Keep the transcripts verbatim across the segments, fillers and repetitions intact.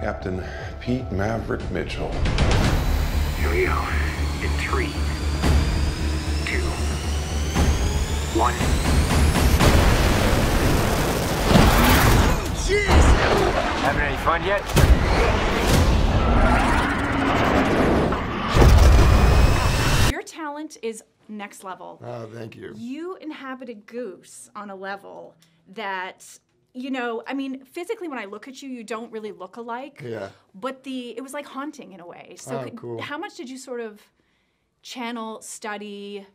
Captain Pete Maverick Mitchell. Here we go. In three, two, one. Jeez! Having any fun yet? Your talent is next level. Oh, thank you. You inhabited Goose on a level that, you know, I mean, physically when I look at you, you don't really look alike. Yeah. But the, it was like haunting in a way. So oh, could, cool. How much did you sort of channel, study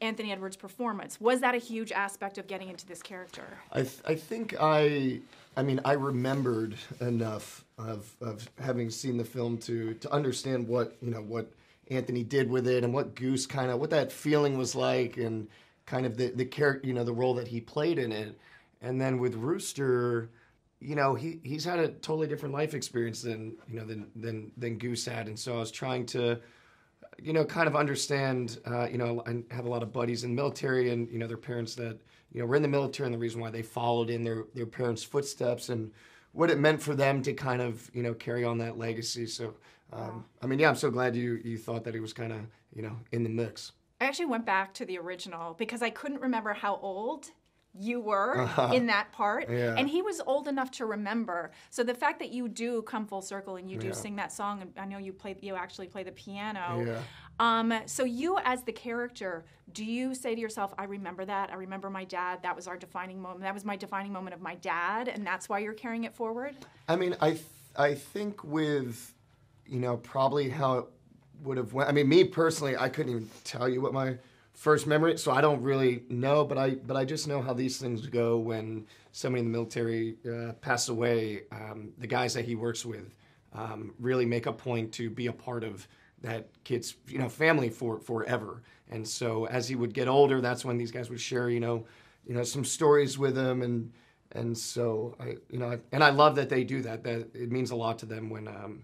Anthony Edwards' performance? Was that a huge aspect of getting into this character? I, th I think I, I mean, I remembered enough of, of having seen the film to, to understand what, you know, what Anthony did with it and what Goose kind of, what that feeling was like and kind of the, the character, you know, the role that he played in it. And then with Rooster, you know, he, he's had a totally different life experience than, you know, than, than, than Goose had. And so I was trying to, you know, kind of understand, uh, you know, I have a lot of buddies in the military and, you know, their parents that, you know, were in the military and the reason why they followed in their, their parents' footsteps and what it meant for them to kind of, you know, carry on that legacy. So, um, I mean, yeah, I'm so glad you, you thought that he was kind of, you know, in the mix. I actually went back to the original because I couldn't remember how old you were uh-huh. in that part, yeah. and he was old enough to remember. So the fact that you do come full circle and you do yeah. sing that song, and I know you play, you actually play the piano. Yeah. Um, so you, as the character, do you say to yourself, "I remember that. I remember my dad. That was our defining moment. That was my defining moment of my dad, and that's why you're carrying it forward." I mean, I, th I think with, you know, probably how it would have went. I mean, me personally, I couldn't even tell you what my first memory, so I don't really know, but I but I just know how these things go when somebody in the military uh, passes away. Um, the guys that he works with um, really make a point to be a part of that kid's, you know, family for forever. And so as he would get older, that's when these guys would share, you know, you know, some stories with him, and and so I, you know, I, and I love that they do that. That it means a lot to them when, um,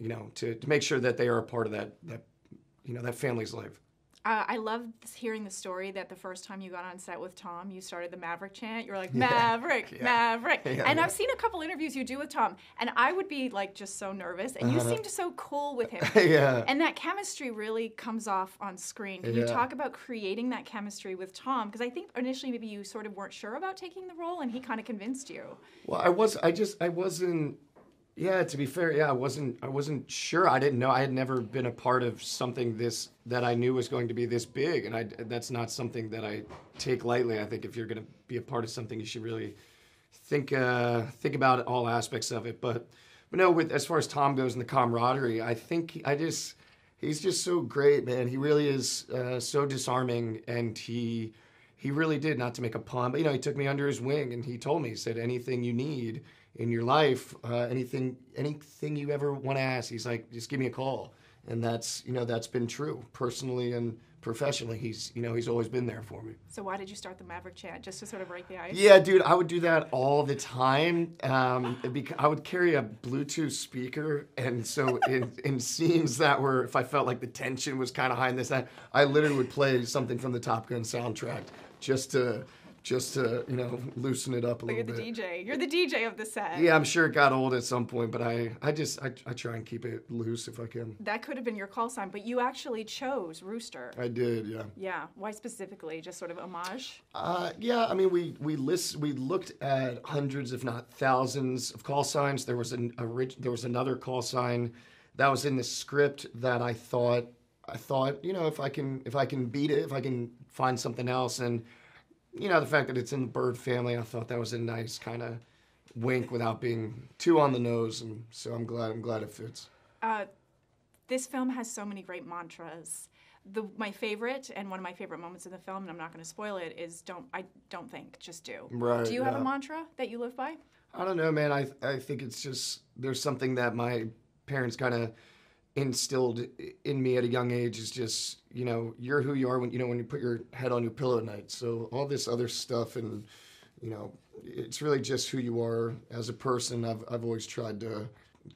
you know, to to make sure that they are a part of that that, you know, that family's life. Uh, I love hearing the story that the first time you got on set with Tom, you started the Maverick chant. You were like, Maverick, yeah. Maverick. Yeah, and yeah. I've seen a couple interviews you do with Tom, and I would be like just so nervous, and uh-huh. you seemed so cool with him. yeah. And that chemistry really comes off on screen. Can yeah. you talk about creating that chemistry with Tom? Because I think initially maybe you sort of weren't sure about taking the role, and he kind of convinced you. Well, I was, I just, I wasn't. Yeah, to be fair, yeah, I wasn't I wasn't sure. I didn't know. I had never been a part of something this that I knew was going to be this big, and I, that's not something that I take lightly. I think if you're going to be a part of something, you should really think uh, think about all aspects of it. But but no, with as far as Tom goes and the camaraderie, I think I just he's just so great, man. He really is uh, so disarming, and he he really did, not to make a pun, but you know, he took me under his wing and he told me, he said, anything you need in your life, uh, anything, anything you ever want to ask, he's like, just give me a call, and that's, you know, that's been true personally and professionally. He's, you know, he's always been there for me. So why did you start the Maverick chant, just to sort of break the ice? Yeah, dude, I would do that all the time. Um, I would carry a Bluetooth speaker, and so in, in scenes that were, if I felt like the tension was kind of high in this, that I literally would play something from the Top Gun soundtrack just to. Just to, you know, loosen it up a little bit. You're the D J. You're the D J of the set. Yeah, I'm sure it got old at some point, but I, I just, I, I try and keep it loose if I can. That could have been your call sign, but you actually chose Rooster. I did, yeah. Yeah. Why specifically? Just sort of homage? Uh, yeah, I mean, we we list, we looked at hundreds, if not thousands, of call signs. There was an orig- there was another call sign that was in the script that I thought, I thought, you know, if I can, if I can beat it, if I can find something else, and you know, the fact that it's in the bird family, I thought that was a nice kind of wink without being too on the nose, and so I'm glad I'm glad it fits. Uh, this film has so many great mantras. The, my favorite, and one of my favorite moments in the film, and I'm not going to spoil it, is don't I don't think, just do. Right. Do you yeah. have a mantra that you live by? I don't know, man. I I think it's just there's something that my parents kind of instilled in me at a young age, is just, you know, you're who you are when, you know, when you put your head on your pillow at night. So all this other stuff, and, you know, it's really just who you are as a person. I've, I've always tried to,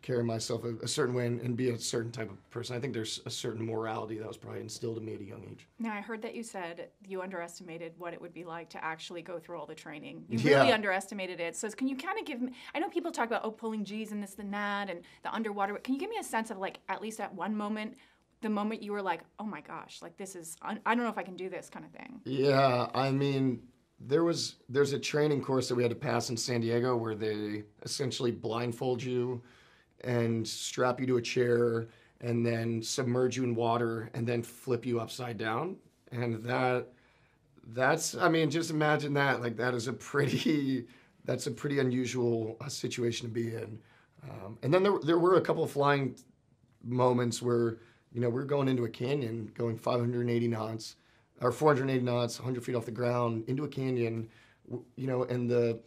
carry myself a, a certain way and, and be a certain type of person. I think there's a certain morality that was probably instilled in me at a young age. Now, I heard that you said you underestimated what it would be like to actually go through all the training. You yeah. really underestimated it. So can you kind of give me, I know people talk about, oh, pulling G's and this and that and the underwater, but can you give me a sense of, like, at least at one moment, the moment you were like, oh my gosh, like this is, I don't know if I can do this kind of thing? Yeah, I mean, there was, there's a training course that we had to pass in San Diego where they essentially blindfold you and strap you to a chair and then submerge you in water and then flip you upside down. And that, that's, I mean, just imagine that. Like, that is a pretty, that's a pretty unusual uh, situation to be in. Um, and then there, there were a couple of flying moments where, you know, we're going into a canyon, going five hundred eighty knots, or four hundred eighty knots, one hundred feet off the ground, into a canyon, you know, and the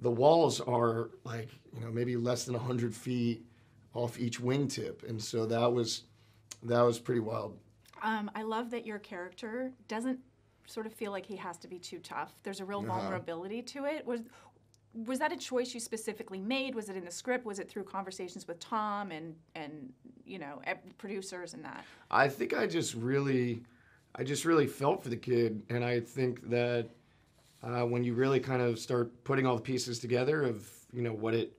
the walls are, like, you know, maybe less than one hundred feet off each wingtip. And so that was, that was pretty wild. Um, I love that your character doesn't sort of feel like he has to be too tough. There's a real uh-huh. vulnerability to it. Was, was that a choice you specifically made? Was it in the script? Was it through conversations with Tom and, and you know, producers and that? I think I just really, I just really felt for the kid. And I think that uh, when you really kind of start putting all the pieces together of, you know, what it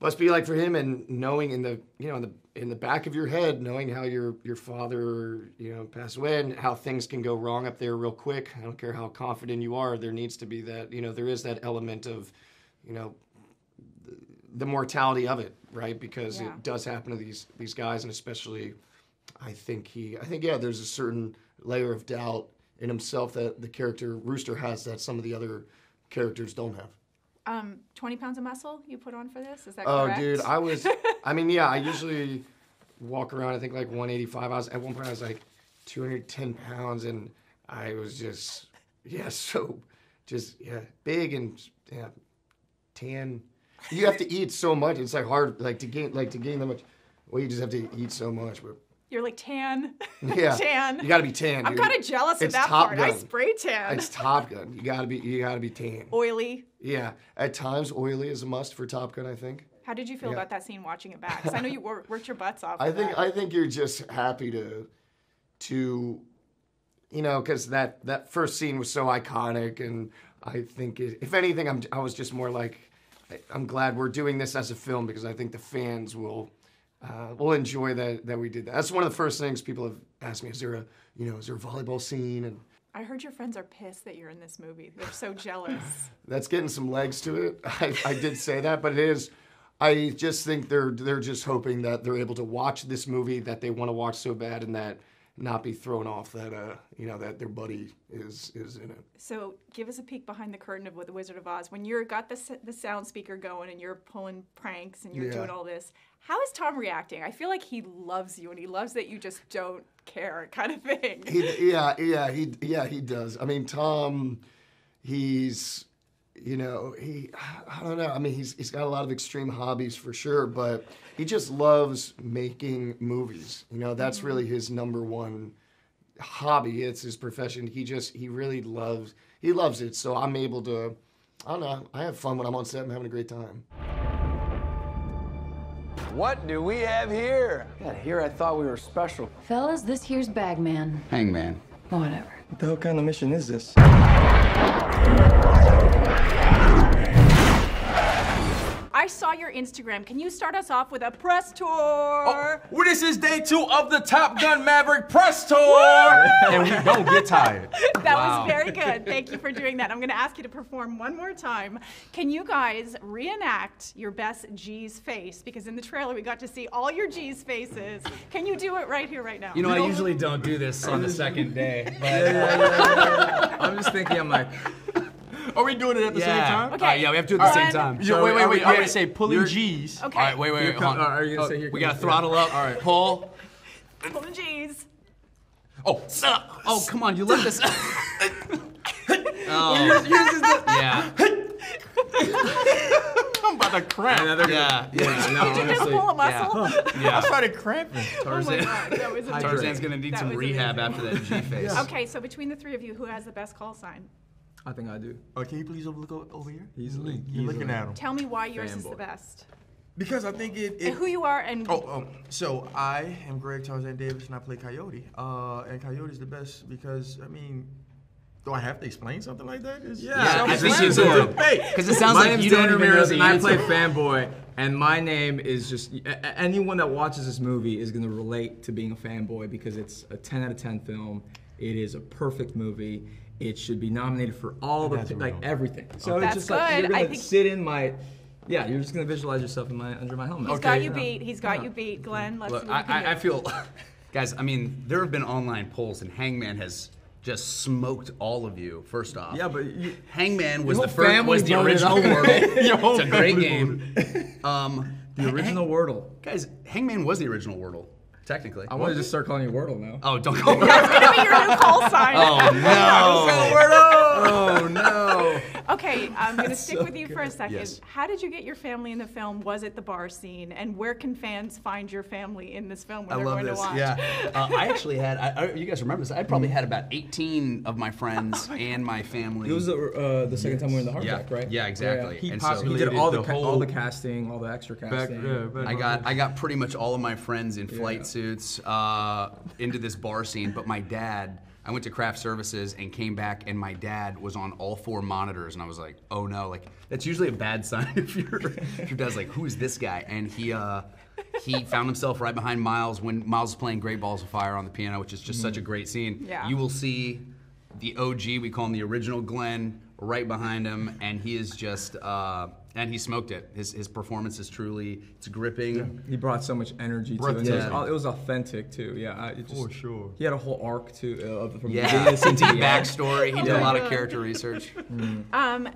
must be like for him, and knowing in the, you know, in the, in the back of your head, knowing how your, your father, you know, passed away and how things can go wrong up there real quick. I don't care how confident you are. There needs to be that, you know, there is that element of, you know, the, the mortality of it, right? Because yeah. it does happen to these, these guys. And especially, I think he, I think, yeah, there's a certain layer of doubt in himself that the character Rooster has that some of the other characters don't have. Um, twenty pounds of muscle you put on for this? Is that oh, correct? Oh, dude, I was, I mean, yeah, I usually walk around, I think, like one eighty-five. I was, at one point I was like two hundred ten pounds, and I was just, yeah, so just, yeah, big and yeah, tan. You have to eat so much. It's like hard, like to gain, like to gain that much. Well, you just have to eat so much, but. You're like tan. Yeah. Tan. You gotta be tan. I'm kind of jealous of that part. I spray tan. It's Top Gun. You gotta be you gotta be tan. Oily. Yeah. At times oily is a must for Top Gun, I think. How did you feel yeah. about that scene watching it back? Because I know you wor worked your butts off. I think that. I think you're just happy to to you know, because that, that first scene was so iconic, and I think it, if anything, I'm I was just more like I, I'm glad we're doing this as a film, because I think the fans will Uh, we'll enjoy that that we did that. That's one of the first things people have asked me: is there a, you know, is there a volleyball scene? And I heard your friends are pissed that you're in this movie. They're so jealous. That's getting some legs to it. I, I did say that, but it is. I just think they're they're just hoping that they're able to watch this movie that they want to watch so bad, and that not be thrown off that uh you know that their buddy is is in it. So give us a peek behind the curtain of The Wizard of Oz. When you're got the the sound speaker going and you're pulling pranks and you're yeah. doing all this. How is Tom reacting? I feel like he loves you, and he loves that you just don't care, kind of thing. He, yeah, yeah, he, yeah, he does. I mean, Tom, he's, you know, he, I don't know. I mean, he's he's got a lot of extreme hobbies for sure, but he just loves making movies. You know, that's really his number one hobby. It's his profession. He just, he really loves, he loves it. So I'm able to, I don't know. I have fun when I'm on set. I'm having a great time. What do we have here? God, here I thought we were special. Fellas, this here's Bagman. Hangman. Or whatever. What the hell kind of mission is this? I saw your Instagram. Can you start us off with a press tour? Oh, well, this is day two of the Top Gun Maverick press tour. And we don't get tired. That wow. was very good. Thank you for doing that. I'm going to ask you to perform one more time. Can you guys reenact your best G's face? Because in the trailer, we got to see all your G's faces. Can you do it right here, right now? You know, I usually don't do this on the second day. But uh, I'm just thinking, I'm like... Are we doing it at the yeah. same time? Okay. All right, yeah, we have to do it at the same time. So wait, wait, wait. I'm going to say pulling G's. Okay. All right, wait, wait, wait. Hold on. All right, are you gonna oh, say here we got to throttle up. All right, pull. Pulling G's. Oh, stop. Oh, come on. You left this. Oh. Yours, yours is the... Yeah. I'm about to cramp. Yeah, yeah. yeah. No, did you honestly, just pull a muscle? Yeah. yeah. I started cramping. Tarzan. Oh my God, that was Tarzan's going to need that some rehab amazing. After that G face. Yeah. Okay, so between the three of you, who has the best call sign? I think I do. Oh, can you please look over here? Easily. You're looking at him. Tell me why yours Fanboy. Is the best. Because I think it, it... And who you are and... Oh, um, so I am Greg Tarzan Davis, and I play Coyote. Uh, and Coyote's the best because, I mean, do I have to explain something like that? It's, yeah, because yeah, it's a debate. Because it sounds my like you don't even know that you I play Fanboy, and my name is just... Anyone that watches this movie is going to relate to being a fanboy because it's a ten out of ten film. It is a perfect movie. It should be nominated for all the... Like, real. Everything. So that's it's just good. Like, you're going to sit in my... Yeah, you're just gonna visualize yourself in my under my helmet. He's okay, got you yeah. beat. He's got yeah. you beat, Glenn. Let's Look, I, I feel, guys. I mean, there have been online polls, and Hangman has just smoked all of you. First off, yeah, but you, Hangman was the first, was the original Wordle. It's a great game. Um, the original Wordle, guys. Hangman was the original Wordle. Technically. I want to just start calling you Wordle now. Oh, don't call me. That's going to be your new call sign. Oh, no. Wordle. Oh, no. Okay, I'm going to stick so with you good. for a second. Yes. How did you get your family in the film? Was it the bar scene? And where can fans find your family in this film when I they're love going this. to watch? Yeah. Uh, I actually had, I, I, you guys remember this, I probably had about eighteen of my friends oh my and my family. It was the, uh, the second yes. time we were in the Hard Deck, yeah. right? Yeah, exactly. Yeah, he, and so he did all the, the whole, all the casting, all the extra casting. Back, yeah, back I, got, I got pretty much all of my friends in flight yeah. suits uh, into this bar scene, but my dad, I went to craft services and came back and my dad was on all four monitors and I was like, oh no, like that's usually a bad sign if, you're, if your dad's like, who is this guy? And he uh, he found himself right behind Miles when Miles was playing Great Balls of Fire on the piano, which is just mm-hmm. such a great scene. Yeah. You will see the O G, we call him the original Glenn, right behind him, and he is just, uh, and he smoked it. His his performance is truly, it's gripping. Yeah. He brought so much energy to it. Yeah. It, was, it was authentic too. Yeah, I, it just, for sure. He had a whole arc too uh, from yeah. the deep backstory. He oh did a lot God. of character research. Mm. Um,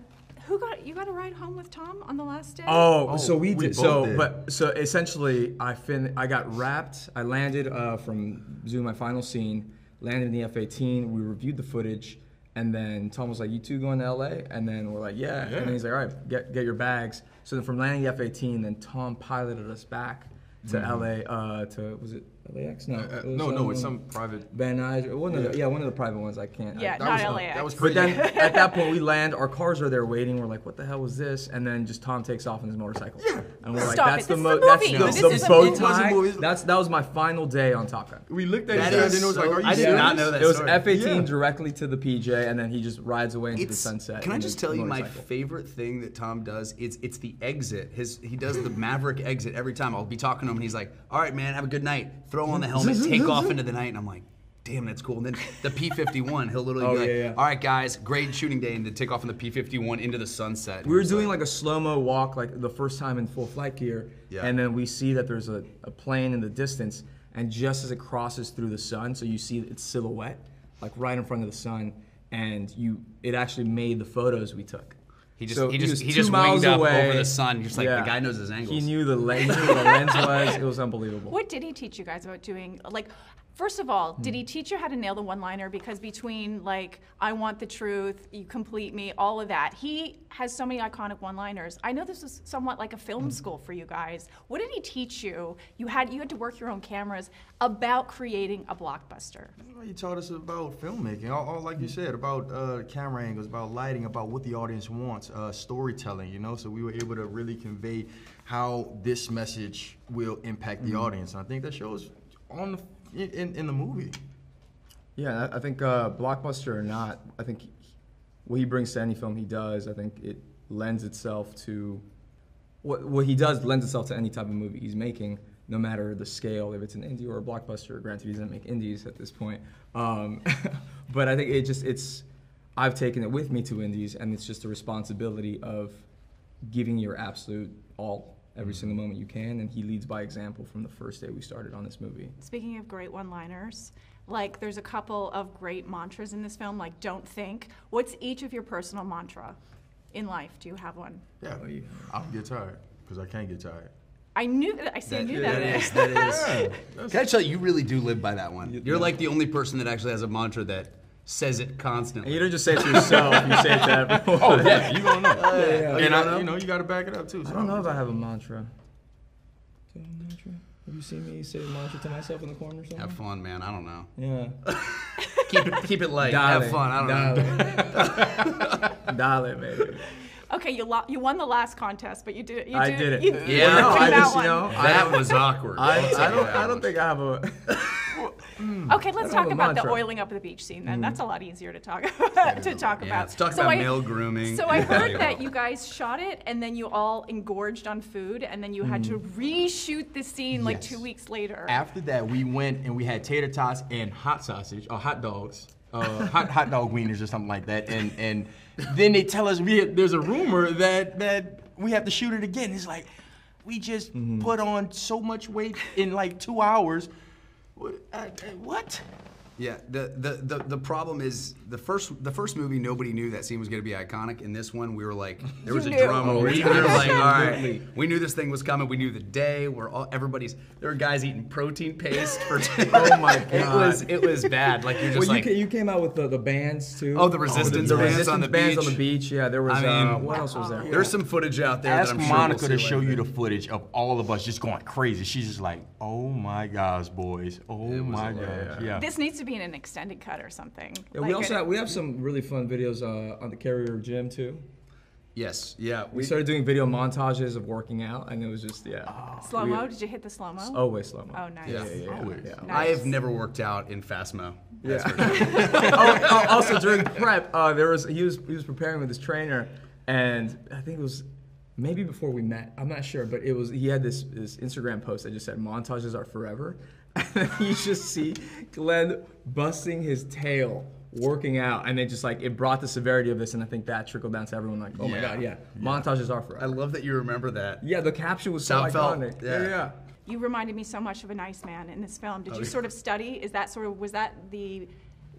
who got you got a ride home with Tom on the last day? Oh, oh so we, we did. So did. but so essentially, I fin I got wrapped. I landed uh, from Zoom my final scene. Landed in the F eighteen. We reviewed the footage. And then Tom was like, you two going to L A? And then we're like, yeah. yeah. And then he's like, all right, get, get your bags. So then from landing the F eighteen, then Tom piloted us back to mm-hmm. L A, uh, to, was it L A X? No, uh, uh, it no, no, it's some private. Van Nuys, one of the, yeah, one of the private ones, I can't. Yeah, I, that not was, L A X. That was crazy. But then at that point we land, our cars are there waiting, we're like, what the hell was this? And then just Tom takes off on his motorcycle. Yeah. And we're Stop like, that's it. the most, that's no. the, the bow tie. That's, that was my final day on Top Gun. We looked at each other and it was so, like, are you I serious? did not know that It story. was F eighteen yeah. directly to the P J, and then he just rides away into it's, the sunset. Can I just tell you my favorite thing that Tom does? It's it's the exit. His He does the Maverick exit every time. I'll be talking to him and he's like, all right, man, have a good night. Throw on the helmet, take off into the night, and I'm like, damn, that's cool. And then the P fifty-one, he'll literally oh, be like, yeah, yeah. all right, guys, great shooting day, and then take off on the P fifty-one into the sunset. We were doing like, like a slow-mo walk, like the first time in full flight gear, yeah. and then we see that there's a, a plane in the distance, and just as it crosses through the sun, so you see its silhouette, like right in front of the sun, and you, it actually made the photos we took. He just so he just he just winged up away. over the sun. Just like yeah. the guy knows his angles. He knew the lens, the lens was. It was unbelievable. What did he teach you guys about doing? Like, first of all, hmm. did he teach you how to nail the one-liner? Because between like I want the truth, you complete me, all of that, he has so many iconic one-liners. I know this was somewhat like a film school for you guys. What did he teach you? You had you had to work your own cameras about creating a blockbuster. Well, he taught us about filmmaking, all, all like you said, about uh, camera angles, about lighting, about what the audience wants. Uh, storytelling, you know, so we were able to really convey how this message will impact the mm-hmm. audience. And I think that shows on the, in, in the movie. Yeah, I think uh, blockbuster or not, I think he, what he brings to any film he does, I think it lends itself to, what, what he does lends itself to any type of movie he's making, no matter the scale, if it's an indie or a blockbuster. Granted, he doesn't make indies at this point. Um, but I think it just, it's, I've taken it with me to indies, and it's just the responsibility of giving your absolute all every single moment you can, and he leads by example from the first day we started on this movie. Speaking of great one-liners, like there's a couple of great mantras in this film, like don't think. What's each of your personal mantra in life? Do you have one? Yeah, I'll get tired, because I can't get tired. I knew that. I still knew that. That is. That is. Yeah, can I tell you, you really do live by that one. You're yeah. like the only person that actually has a mantra that says it constantly. And you don't just say it to yourself, you say it to everyone. Oh, yeah, you don't know. Uh, yeah, yeah. You, you, know, know. you know, you gotta back it up too. So I don't know if I have a mantra. Do you have a mantra? Have you seen me say a mantra to myself in the corner or something? Have fun, man, I don't know. Yeah. keep, it, keep it light, Dale. have fun, I don't Dale. know. Dale, baby. Okay, you lo you won the last contest, but you did it. You I did it. You, you yeah, no, I just, you know, that was awkward. I, I don't. I don't think I have a. Mm, okay, let's talk about mantra. the oiling up of the beach scene then. Mm. That's a lot easier to talk about. to talk yeah, about. Let's talk so about I, male grooming. So I heard that you guys shot it and then you all engorged on food and then you mm. had to reshoot the scene yes. like two weeks later. After that, we went and we had tater tots and hot sausage or hot dogs, uh, hot hot dog wieners or something like that. And and then they tell us we there's a rumor that that we have to shoot it again. It's like we just mm. put on so much weight in like two hours. What? Yeah, the, the the the problem is the first the first movie nobody knew that scene was going to be iconic. In this one, we were like, there was you a knew. drum roll. We were like, all right, we knew this thing was coming. We knew the day. We're all everybody's. There were guys eating protein paste for. Oh my god! It was it was bad. Like you're just well, like you, you came out with the, the bands too. Oh, the resistance, oh, the, the bands, resistance on the bands beach. on the beach. Yeah, there was. I mean, uh, what else was there? There's some footage out there. Ask that I'm Monica sure we'll to show later. you the footage of all of us just going crazy. She's just like, oh my gosh, boys, oh my gosh, yeah. yeah. This needs to be in an extended cut or something. Yeah, like we also have, we have some really fun videos uh, on the Carrier Gym too. Yes, yeah. We, we started doing video montages of working out, and it was just yeah. Oh, slow mo? Did you hit the slow mo? Always slow mo. Oh, nice. Yeah, yeah, yeah, yeah. Always. Yeah. Nice. I have never worked out in fast mo. Yeah. oh, oh, also during prep, uh, there was he was he was preparing with his trainer, and I think it was. Maybe before we met, I'm not sure, but it was he had this, this Instagram post that just said montages are forever. And you just see Glenn busting his tail, working out, and it just like it brought the severity of this, and I think that trickled down to everyone like, oh yeah. my god, yeah. yeah, montages are forever. I love that you remember that. Yeah, the caption was so iconic. Yeah. yeah, yeah. You reminded me so much of an Iceman in this film. Did oh, you yeah. sort of study? Is that sort of was that the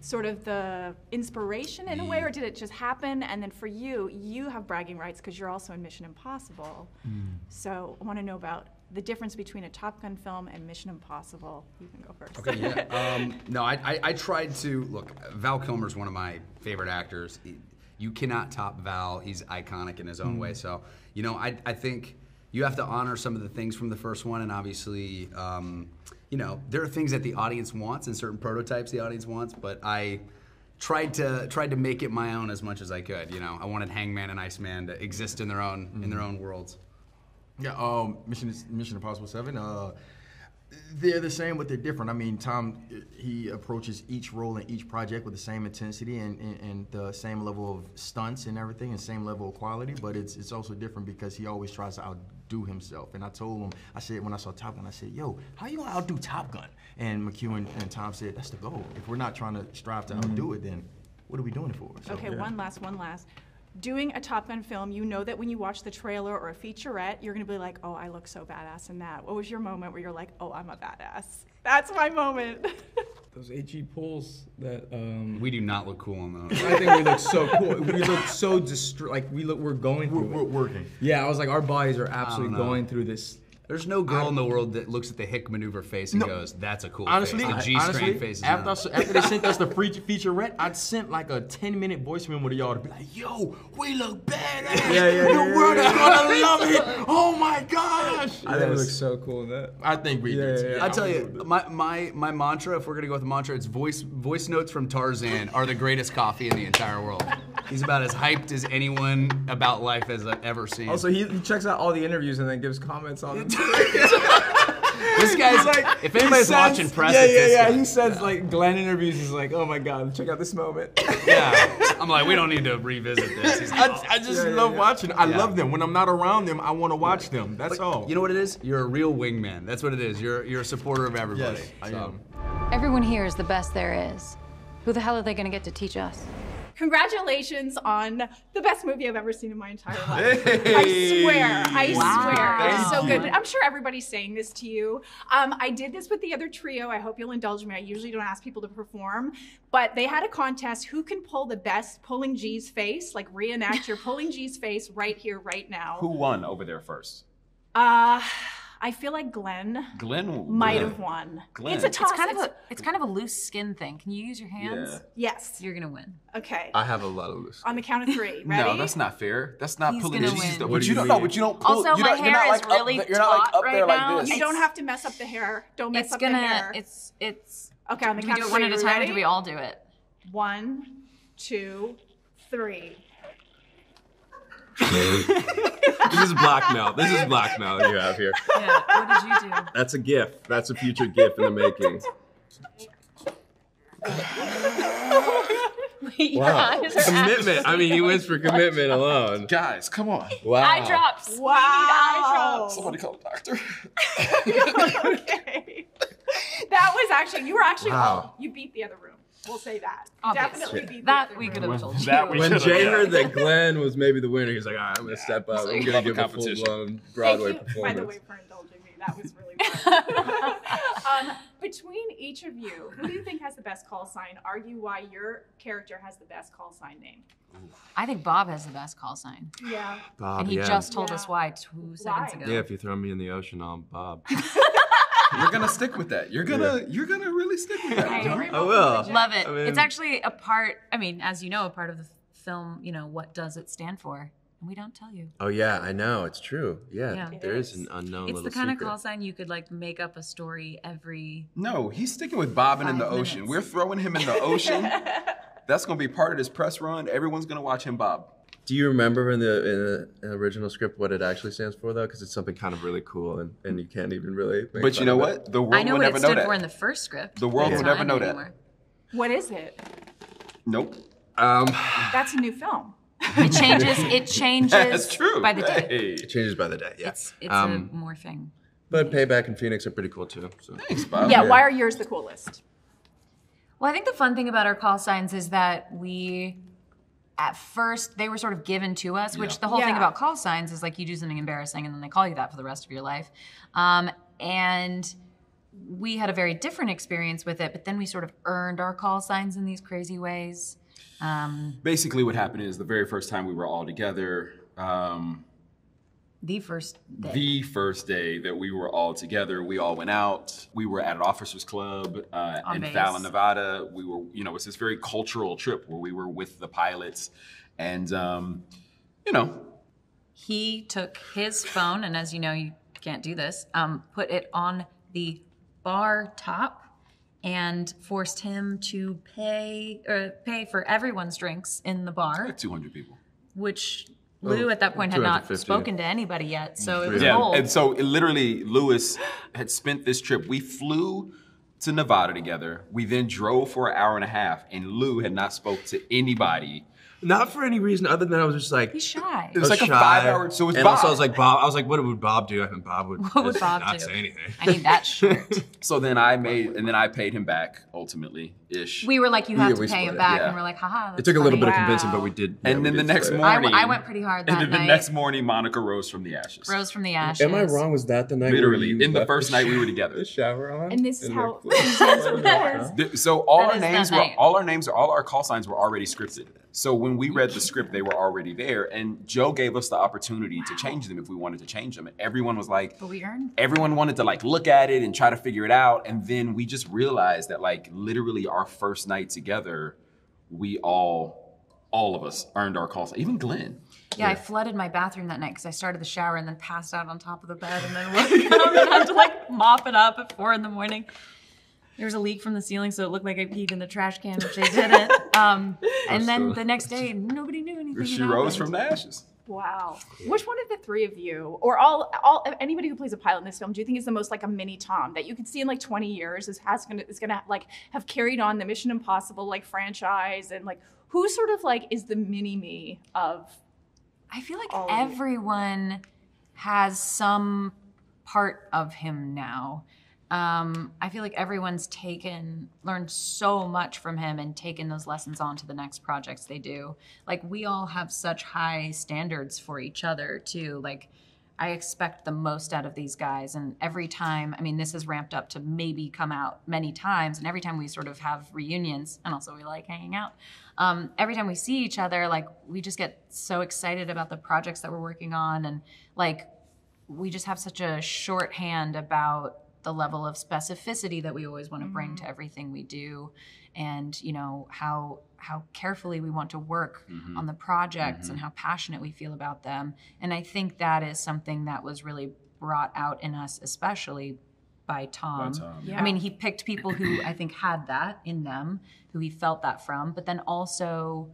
sort of the inspiration in a way, or did it just happen? And then for you, you have bragging rights because you're also in Mission Impossible. Mm. So I want to know about the difference between a Top Gun film and Mission Impossible. You can go first. Okay, yeah. um, no, I, I, I tried to, look, Val Kilmer's one of my favorite actors. You cannot top Val. He's iconic in his own mm. way. So, you know, I, I think you have to honor some of the things from the first one, and obviously, um, you know, there are things that the audience wants and certain prototypes the audience wants, but I tried to tried to make it my own as much as I could. You know, I wanted Hangman and Iceman to exist in their own mm-hmm. in their own worlds. Yeah, um, Mission Mission Impossible Seven. Uh, they're the same, but they're different. I mean, Tom he approaches each role in each project with the same intensity and, and, and the same level of stunts and everything, and same level of quality. But it's it's also different because he always tries to outdo do himself. And I told him, I said, when I saw Top Gun, I said, yo, how you gonna outdo Top Gun? And McEwen and Tom said, that's the goal. If we're not trying to strive to outdo mm-hmm. it, then what are we doing it for? So, okay, yeah. one last, one last. Doing a Top Gun film, you know that when you watch the trailer or a featurette, you're gonna be like, oh, I look so badass in that. What was your moment where you're like, oh, I'm a badass? That's my moment. Those H E pulls that um, we do not look cool on those. I think we look so cool. We look so distraught. Like we look, we're going through. We're, it. we're working. Yeah, I was like, our bodies are absolutely going through this. There's no girl in the world that looks at the Hick maneuver face and no. goes, "That's a cool honestly, face." The G-string face is after, I, after they sent us the free featurette, I sent like a ten-minute voice memo to y'all to be like, "Yo, we look badass. Yeah, yeah, the yeah, world yeah, is gonna yeah. love it. Oh my gosh!" I yes. think we look so cool in that. I think we yeah, do. Yeah, yeah. I tell you, my my my mantra. If we're gonna go with the mantra, it's voice voice notes from Tarzan are the greatest coffee in the entire world. He's about as hyped as anyone about life as I've ever seen. Also, he, he checks out all the interviews and then gives comments on them. This guy's like, if anybody's sends, watching press, yeah, yeah, yeah. Guy. He sends yeah. like Glenn interviews. He's like, oh my god, check out this moment. Yeah, I'm like, we don't need to revisit this. He's like, oh. I, I just yeah, love yeah, yeah. watching. I yeah. love them. When I'm not around them, I want to watch yeah. them. That's but all. You know what it is? You're a real wingman. That's what it is. You're you're a supporter of everybody. Yes, I so. am. Everyone here is the best there is. Who the hell are they going to get to teach us? Congratulations on the best movie I've ever seen in my entire life. Hey. I swear, I wow. swear, it's so good. But I'm sure everybody's saying this to you. Um, I did this with the other trio. I hope you'll indulge me. I usually don't ask people to perform, but they had a contest, who can pull the best pulling G's face, like reenact your pulling G's face right here, right now. Who won over there first? Uh, I feel like Glenn, Glenn might have won. Glenn. It's a toss. It's kind, it's, of a, it's kind of a loose skin thing. Can you use your hands? Yeah. Yes. You're gonna win. Okay. I have a lot of loose skin. On the count of three, ready? No, that's not fair. That's not He's pulling. Gonna win. The, but you, you don't know, but you don't pull. Also, you're my not, hair you're not is like really up, you're not like up right there now. Like this. You it's, don't have to mess up the hair. Don't mess it's up gonna, the hair. It's, it's, okay, on the count of three, do it one at a time, or do we all do it? One, two, three. This is blackmail. This is blackmail that you have here. Yeah, what did you do? That's a GIF. That's a future GIF in the making. Wait, wow. Commitment. I mean, he wins for commitment alone. Guys, come on. Wow. Eye drops. Wow. We need eye drops. Somebody call a doctor. Okay. That was actually, you were actually, wow. you beat the other room. We'll say that. Obviously. Definitely beat that. We could have told you. That we when Jay heard that Glenn was maybe the winner, he's like, all right, I'm going to yeah. step up. So I'm going to give a full-blown Broadway Thank you, performance. By the way, for indulging me, that was really fun. um, between each of you, who do you think has the best call sign? Argue why your character has the best call sign name. I think Bob has the best call sign. Yeah. Bob, and he yeah. just told yeah. us why two seconds why? ago. Yeah, if you throw me in the ocean, I'm Bob. You're gonna stick with that. You're gonna, yeah. you're gonna really stick with that. I, I will. Love it. I mean, it's actually a part. I mean, as you know, a part of the film. You know, what does it stand for? And we don't tell you. Oh yeah, I know. It's true. Yeah, yeah. It there is. is an unknown. It's little the kind secret. of call sign you could like make up a story every. No, he's sticking with Bob and in the minutes. ocean. We're throwing him in the ocean. That's gonna be part of this press run. Everyone's gonna watch him, Bob. Do you remember in the, in the original script what it actually stands for, though? Because it's something kind of really cool, and, and you can't even really make But you know what? It. The world will never know that. I know what it stood for in the first script. The world yeah. will never know anymore. that. What is it? Nope. Um, That's a new film. It changes. It changes That's true. by the day. Hey. It changes by the day, yeah. It's, it's um, a morphing. But Payback and Phoenix are pretty cool, too. So. Thanks, Bob. Yeah, yeah, why are yours the coolest? Well, I think the fun thing about our call signs is that we... At first, they were sort of given to us, which yeah. the whole yeah. thing about call signs is like you do something embarrassing and then they call you that for the rest of your life. Um, and we had a very different experience with it, but then we sort of earned our call signs in these crazy ways. Um, Basically what happened is the very first time we were all together, um, the first day. The first day that we were all together, we all went out. We were at an officers club uh, in base. Fallon, Nevada. We were, you know, it's this very cultural trip where we were with the pilots and, um, you know. He took his phone, and as you know, you can't do this, um, put it on the bar top and forced him to pay, or pay for everyone's drinks in the bar. Like two hundred people. Which... Lou at that point had not spoken to anybody yet, so it was yeah. old. And so it literally Lewis had spent this trip. We flew to Nevada together. We then drove for an hour and a half, and Lou had not spoke to anybody. Not for any reason other than I was just like he's shy. It was, was like shy. a five-hour. So it was and Bob. also I was like Bob. I was like, what would Bob do? I think Bob would, what would Bob not do? say anything. I need that shirt. So then I made and then I paid him back ultimately ish. We were like, you have yeah, to pay him back, yeah. and we're like, haha. That's it took funny. a little bit of convincing, but we did. Yeah, and then the next morning, I, I went pretty hard. That and then the night. next morning, Monica rose from the ashes. Rose from the ashes. Am I wrong? Was that the night? Literally, in the first night we were together. The shower on. And this is how. So all our names were all our names all our call signs were already scripted. So when we read the script, they were already there. And Joe gave us the opportunity wow. to change them if we wanted to change them. And everyone was like, but we earned everyone wanted to like look at it and try to figure it out. And then we just realized that like literally our first night together, we all, all of us earned our calls, even Glenn. Yeah, yeah. I flooded my bathroom that night because I started the shower and then passed out on top of the bed and then woke up and had to like mop it up at four in the morning. There was a leak from the ceiling, so it looked like I peed in the trash can, which I didn't. Um, and then the next day, nobody knew anything. She rose from the ashes. Wow. Which one of the three of you, or all, all, anybody who plays a pilot in this film, do you think is the most like a mini Tom that you could see in like twenty years is has gonna is gonna like have carried on the Mission Impossible like franchise and like who sort of like is the mini me of? I feel like everyone has some part of him now. Um, I feel like everyone's taken, learned so much from him and taken those lessons on to the next projects they do. Like we all have such high standards for each other too. Like I expect the most out of these guys. And every time, I mean, this has ramped up to maybe come out many times. And every time we sort of have reunions and also we like hanging out. Um, every time we see each other, like we just get so excited about the projects that we're working on. And like, we just have such a shorthand about the level of specificity that we always want to bring mm. to everything we do, and you know how how carefully we want to work mm-hmm. on the projects mm-hmm. and how passionate we feel about them. And I think that is something that was really brought out in us, especially by Tom. By Tom. Yeah. I mean, he picked people who I think had that in them, who he felt that from, but then also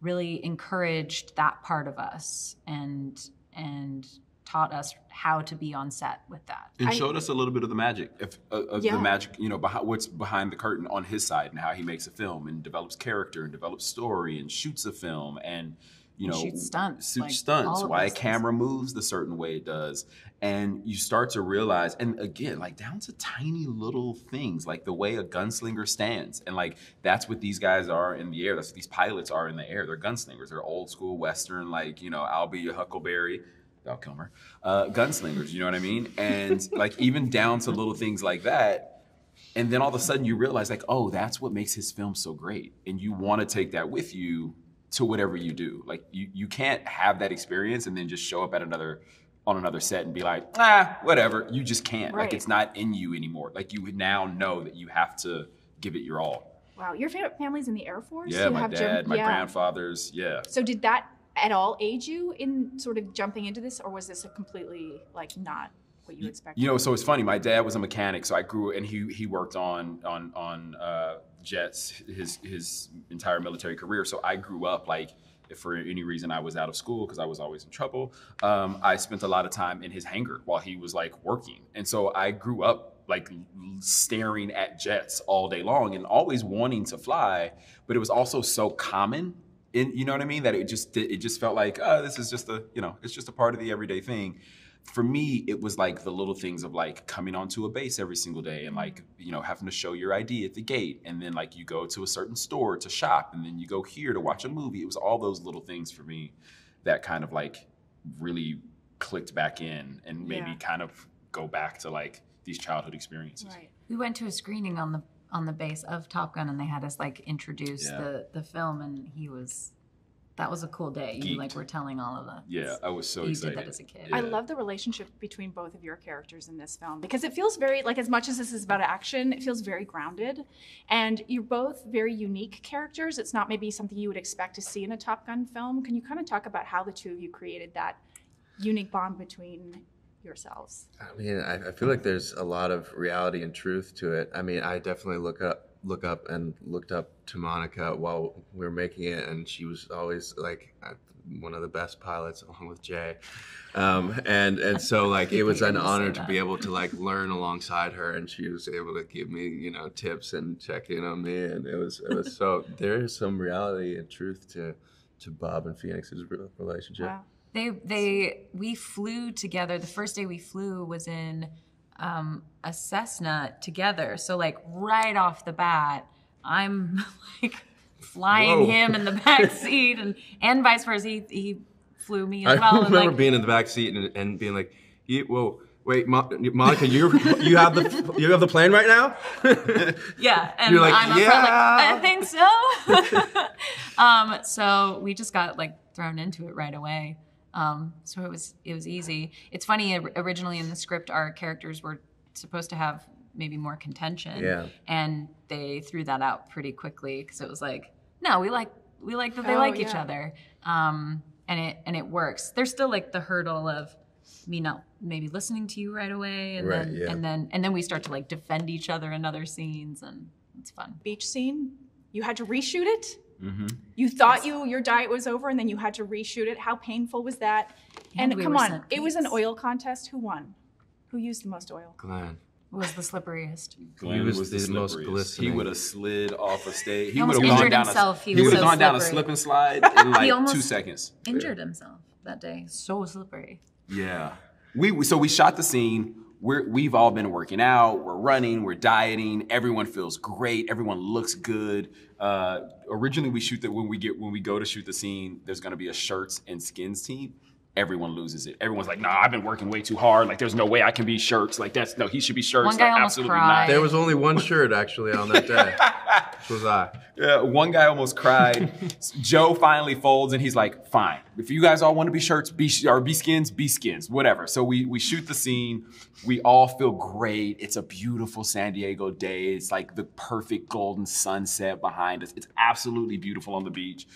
really encouraged that part of us and and taught us how to be on set with that. And showed I, us a little bit of the magic, of, of yeah. the magic, you know, behind, what's behind the curtain on his side and how he makes a film and develops character and develops story and shoots a film and, you know, shoots stunts, shoots like stunts why a camera moves the certain way it does. And you start to realize, and again, like down to tiny little things, like the way a gunslinger stands. And like, that's what these guys are in the air. That's what these pilots are in the air. They're gunslingers. They're old school Western, like, you know, I'll be your Huckleberry. Val Kilmer, uh, gunslingers, you know what I mean? And like even down to little things like that, and then all of a sudden you realize like, oh, that's what makes his film so great. And you wanna take that with you to whatever you do. Like you, you can't have that experience and then just show up at another, on another set and be like, ah, whatever, you just can't. Right. Like it's not in you anymore. Like you now know that you have to give it your all. Wow, your family's in the Air Force? Yeah, you my have dad, my yeah. grandfather's, yeah. So did that at all age you in sort of jumping into this, or was this a completely like not what you expected? You know, so it's funny, my dad was a mechanic, so I grew and he he worked on on on uh jets his his entire military career. So I grew up like, if for any reason I was out of school because I was always in trouble, um I spent a lot of time in his hangar while he was like working. And so I grew up like staring at jets all day long and always wanting to fly, but it was also so common. In, you know what I mean? That it just it just felt like, oh, this is just a, you know, it's just a part of the everyday thing. For me, it was like the little things of like coming onto a base every single day and like, you know, having to show your I D at the gate. And then like you go to a certain store to shop and then you go here to watch a movie. It was all those little things for me that kind of like really clicked back in and made yeah. me kind of go back to like these childhood experiences. Right. We went to a screening on the on the base of Top Gun, and they had us like introduce yeah. the the film, and he was, that was a cool day. You Geeked. Like were telling all of us. Yeah, I was so you excited. You did that as a kid. Yeah. I love the relationship between both of your characters in this film, because it feels very, like as much as this is about action, it feels very grounded. And you're both very unique characters. It's not maybe something you would expect to see in a Top Gun film. Can you kind of talk about how the two of you created that unique bond between yourselves? I mean, I, I feel like there's a lot of reality and truth to it. I mean, I definitely look up, look up, and looked up to Monica while we were making it, and she was always like one of the best pilots, along with Jay. Um, and and so like it was an honor to be able to like learn alongside her, and she was able to give me, you know, tips and check in on me, and it was it was so there is some reality and truth to to Bob and Phoenix's relationship. Wow. They, they, we flew together. The first day we flew was in um, a Cessna together. So like right off the bat, I'm like flying Whoa. Him in the back seat, and, and vice versa. He, he flew me as well. I remember and like, being in the back seat and, and being like, whoa. Wait, Mo- Monica, you you have the you have the plane right now? Yeah, and you're like, I'm yeah. like, I think so. um, so we just got like thrown into it right away. Um, so it was it was easy. It's funny. Originally in the script, our characters were supposed to have maybe more contention, yeah. and they threw that out pretty quickly because it was like, no, we like we like that they oh, like yeah. each other, um, and it and it works. There's still like the hurdle of me not maybe listening to you right away, and right, then yeah. and then and then we start to like defend each other in other scenes, and it's fun. Beach scene, you had to reshoot it. Mm-hmm. You thought yes. you your diet was over, and then you had to reshoot it. How painful was that? And, and we come on, it was an oil contest. Who won? Who used the most oil? Glenn was the slipperiest. Glenn was, was the, the most glistening. He would have slid off a stage. He, he would have gone down himself. A, he, he would have so gone slippery. Down a slip and slide in like two seconds. Injured yeah. himself that day. So slippery. Yeah, we so we shot the scene. We're, we've all been working out. We're running. We're dieting. Everyone feels great. Everyone looks good. Uh, originally, we shoot that when we get when we go to shoot the scene. There's going to be a shirts and skins team. Everyone loses it. Everyone's like, "Nah, I've been working way too hard. Like, there's no way I can be shirts. Like, that's no. He should be shirts. One guy like, almost absolutely cried. Not." There was only one shirt actually on that day. Which was I. Yeah, one guy almost cried. Joe finally folds and he's like, "Fine. If you guys all want to be shirts, be sh- or be skins, be skins. Whatever." So we we shoot the scene. We all feel great. It's a beautiful San Diego day. It's like the perfect golden sunset behind us. It's absolutely beautiful on the beach.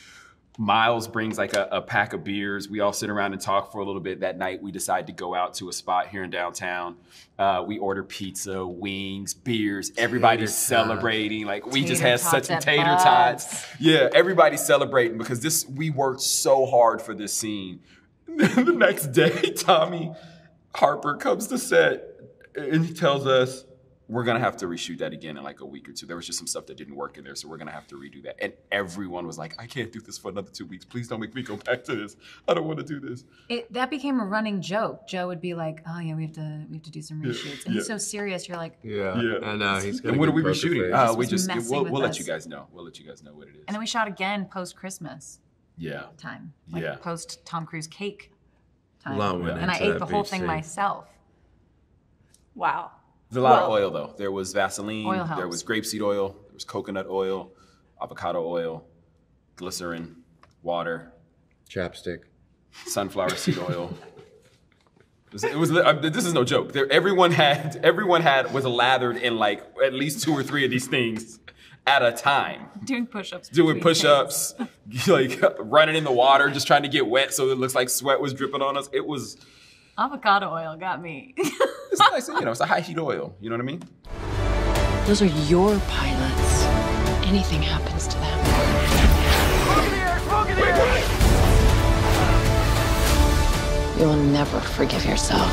Miles brings like a, a pack of beers. We all sit around and talk for a little bit. That night, we decide to go out to a spot here in downtown. Uh, we order pizza, wings, beers. Everybody's tater celebrating. Tots. Like we tater just had such a tater tots. Yeah, everybody's celebrating because this we worked so hard for this scene. The next day, Tommy Harper comes to set and he tells us, we're gonna have to reshoot that again in like a week or two. There was just some stuff that didn't work in there, so we're gonna have to redo that. And everyone was like, I can't do this for another two weeks. Please don't make me go back to this. I don't wanna do this. It, that became a running joke. Joe would be like, oh yeah, we have to we have to do some reshoots. Yeah, and yeah. he's so serious, you're like, yeah, yeah. I know. He's and what are we reshooting? Uh, we just, it, we'll, we'll let you guys know. We'll let you guys know what it is. And then we shot again post-Christmas yeah. time. Like yeah. post-Tom Cruise cake time. Long and I ate the whole thing scene. myself. Wow. There's a lot well, of oil though. There was Vaseline, oil there was grapeseed oil, there was coconut oil, avocado oil, glycerin, water, chapstick, sunflower seed oil. It was, it was I, this is no joke. There, everyone had everyone had was lathered in like at least two or three of these things at a time. Doing push-ups. Doing push-ups, like running in the water, just trying to get wet so it looks like sweat was dripping on us. It was. Avocado oil got me. It's nice, you know, it's a high heat oil, you know what I mean? Those are your pilots. Anything happens to them. Smoke in the air, smoke in the air. You'll never forgive yourself.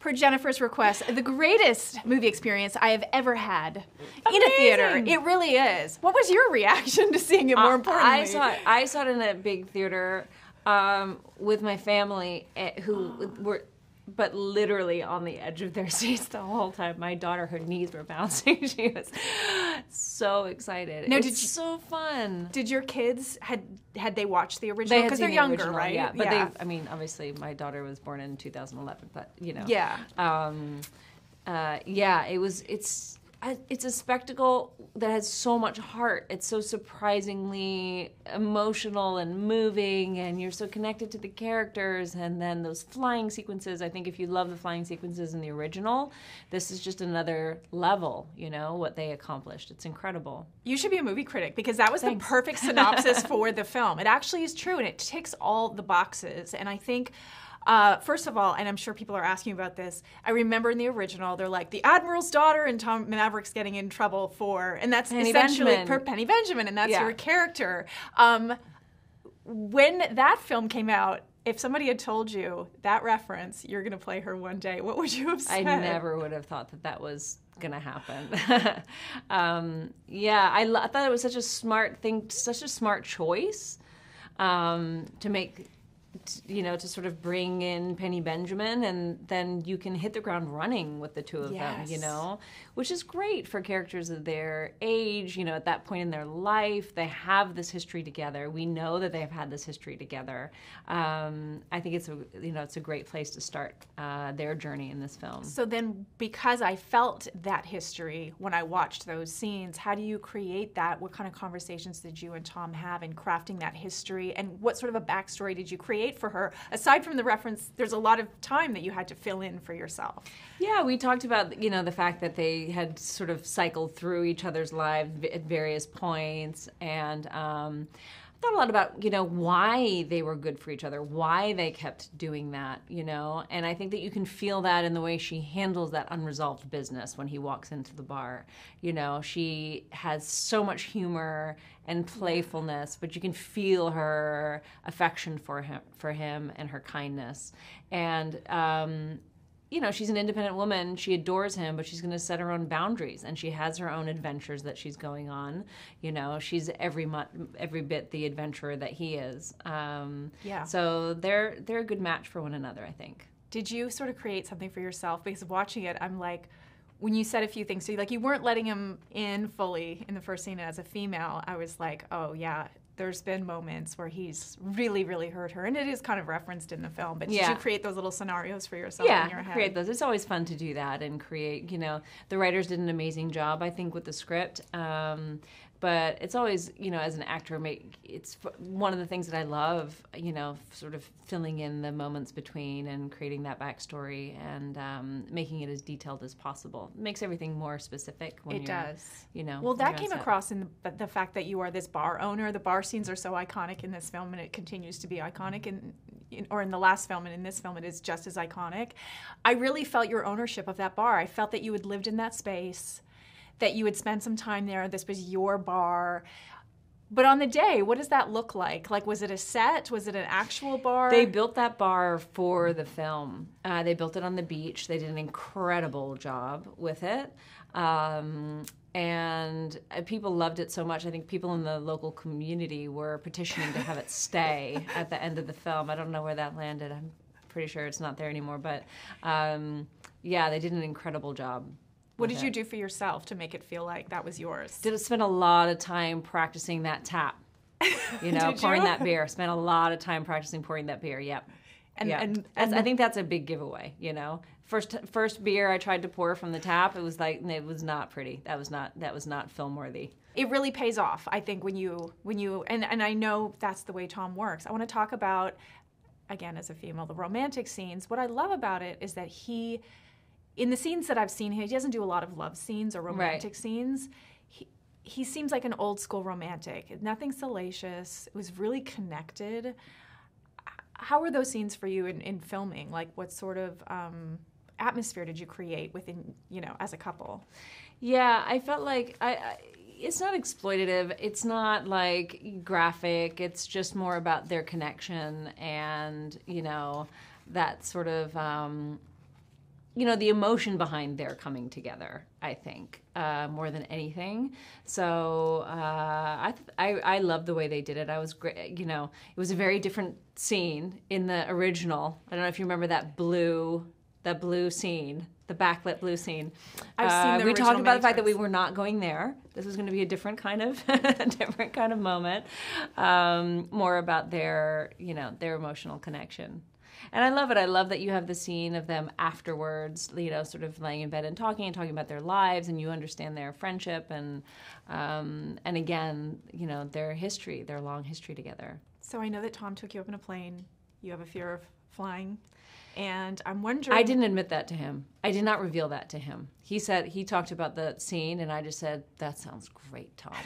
Per Jennifer's request, the greatest movie experience I have ever had Amazing. in a theater. It really is. What was your reaction to seeing it? More uh, importantly, I saw it. I saw it in a big theater. Um, with my family, who were, but literally on the edge of their seats the whole time. My daughter, her knees were bouncing. She was so excited. No, it's did you, so fun. Did your kids had had they watched the original? Because they they're the younger, original, right? Yeah, but yeah. they. I mean, obviously, my daughter was born in two thousand eleven, but you know. Yeah. Um, uh, yeah, it was. It's. It's a spectacle that has so much heart. It's so surprisingly emotional and moving, and you're so connected to the characters, and then those flying sequences. I think if you love the flying sequences in the original, this is just another level, you know, what they accomplished. It's incredible. You should be a movie critic, because that was Thanks. the perfect synopsis for the film. It actually is true, and it ticks all the boxes, and I think Uh, first of all, and I'm sure people are asking about this, I remember in the original, they're like, the Admiral's daughter and Tom Maverick's getting in trouble for, and that's Penny essentially Benjamin. per Penny Benjamin, and that's yeah. your character. Um, when that film came out, if somebody had told you that reference, you're going to play her one day, what would you have said? I never would have thought that that was going to happen. um, yeah, I, I thought it was such a smart thing, such a smart choice um, to make, you know, to sort of bring in Penny Benjamin, and then you can hit the ground running with the two of yes. them, you know, which is great for characters of their age, you know, at that point in their life. They have this history together. We know that they've had this history together. Um, I think it's a, you know, it's a great place to start uh, their journey in this film. So then, because I felt that history when I watched those scenes, how do you create that? What kind of conversations did you and Tom have in crafting that history, and what sort of a backstory did you create for her? Aside from the reference, there's a lot of time that you had to fill in for yourself. Yeah, we talked about, you know, the fact that they had sort of cycled through each other's lives at various points, and um, I thought a lot about, you know, why they were good for each other, why they kept doing that, you know, and I think that you can feel that in the way she handles that unresolved business when he walks into the bar. You know, she has so much humor and playfulness, but you can feel her affection for him, for him, and her kindness. And um, you know, she's an independent woman. She adores him, but she's going to set her own boundaries, and she has her own adventures that she's going on. You know, she's every every bit the adventurer that he is. Um, yeah. So they're they're a good match for one another, I think. Did you sort of create something for yourself? Because watching it, I'm like, when you said a few things, so you like you weren't letting him in fully in the first scene as a female. I was like, oh yeah, there's been moments where he's really, really hurt her, and it is kind of referenced in the film, but yeah. did you create those little scenarios for yourself yeah, in your head? Yeah, create those. It's always fun to do that and create, you know, the writers did an amazing job, I think, with the script. Um, But it's always, you know, as an actor, it's one of the things that I love, you know, sort of filling in the moments between and creating that backstory and um, making it as detailed as possible. It makes everything more specific when it you're, does. You know. Well, that came across in the, the fact that you are this bar owner. The bar scenes are so iconic in this film, and it continues to be iconic, in, in, or in the last film, and in this film it is just as iconic. I really felt your ownership of that bar. I felt that you had lived in that space, that you would spend some time there, this was your bar. But on the day, what does that look like? Like, was it a set? Was it an actual bar? They built that bar for the film. Uh, they built it on the beach. They did an incredible job with it. Um, and people loved it so much. I think people in the local community were petitioning to have it stay at the end of the film. I don't know where that landed. I'm pretty sure it's not there anymore. But um, yeah, they did an incredible job. What did it. you do for yourself to make it feel like that was yours? Did spend a lot of time practicing that tap, you know, pouring you? that beer. Spent a lot of time practicing pouring that beer. Yep, and, yep. and, and I think that's a big giveaway. You know, first first beer I tried to pour from the tap, it was like it was not pretty. That was not that was not film worthy. It really pays off, I think, when you when you and and I know that's the way Tom works. I want to talk about, again, as a female, the romantic scenes. What I love about it is that he. In the scenes that I've seen him, he doesn't do a lot of love scenes or romantic right. scenes. He, he seems like an old school romantic. Nothing salacious. It was really connected. How were those scenes for you in, in filming? Like, what sort of um, atmosphere did you create within, you know, as a couple? Yeah, I felt like I, I it's not exploitative. It's not like graphic. It's just more about their connection and, you know, that sort of. Um, You know, the emotion behind their coming together, I think, uh, more than anything. So uh, I, th I I love the way they did it. I was great. You know, it was a very different scene in the original. I don't know if you remember that blue, that blue scene, the backlit blue scene. I've uh, seen the we original talked about Matrix. The fact that we were not going there. This was going to be a different kind of, a different kind of moment. Um, more about their, you know, their emotional connection. And I love it. I love that you have the scene of them afterwards, you know, sort of laying in bed and talking and talking about their lives, and you understand their friendship and, um, and again, you know, their history, their long history together. So I know that Tom took you up in a plane. You have a fear of flying. And I'm wondering... I didn't admit that to him. I did not reveal that to him. He said, he talked about the scene, and I just said, that sounds great, Tom.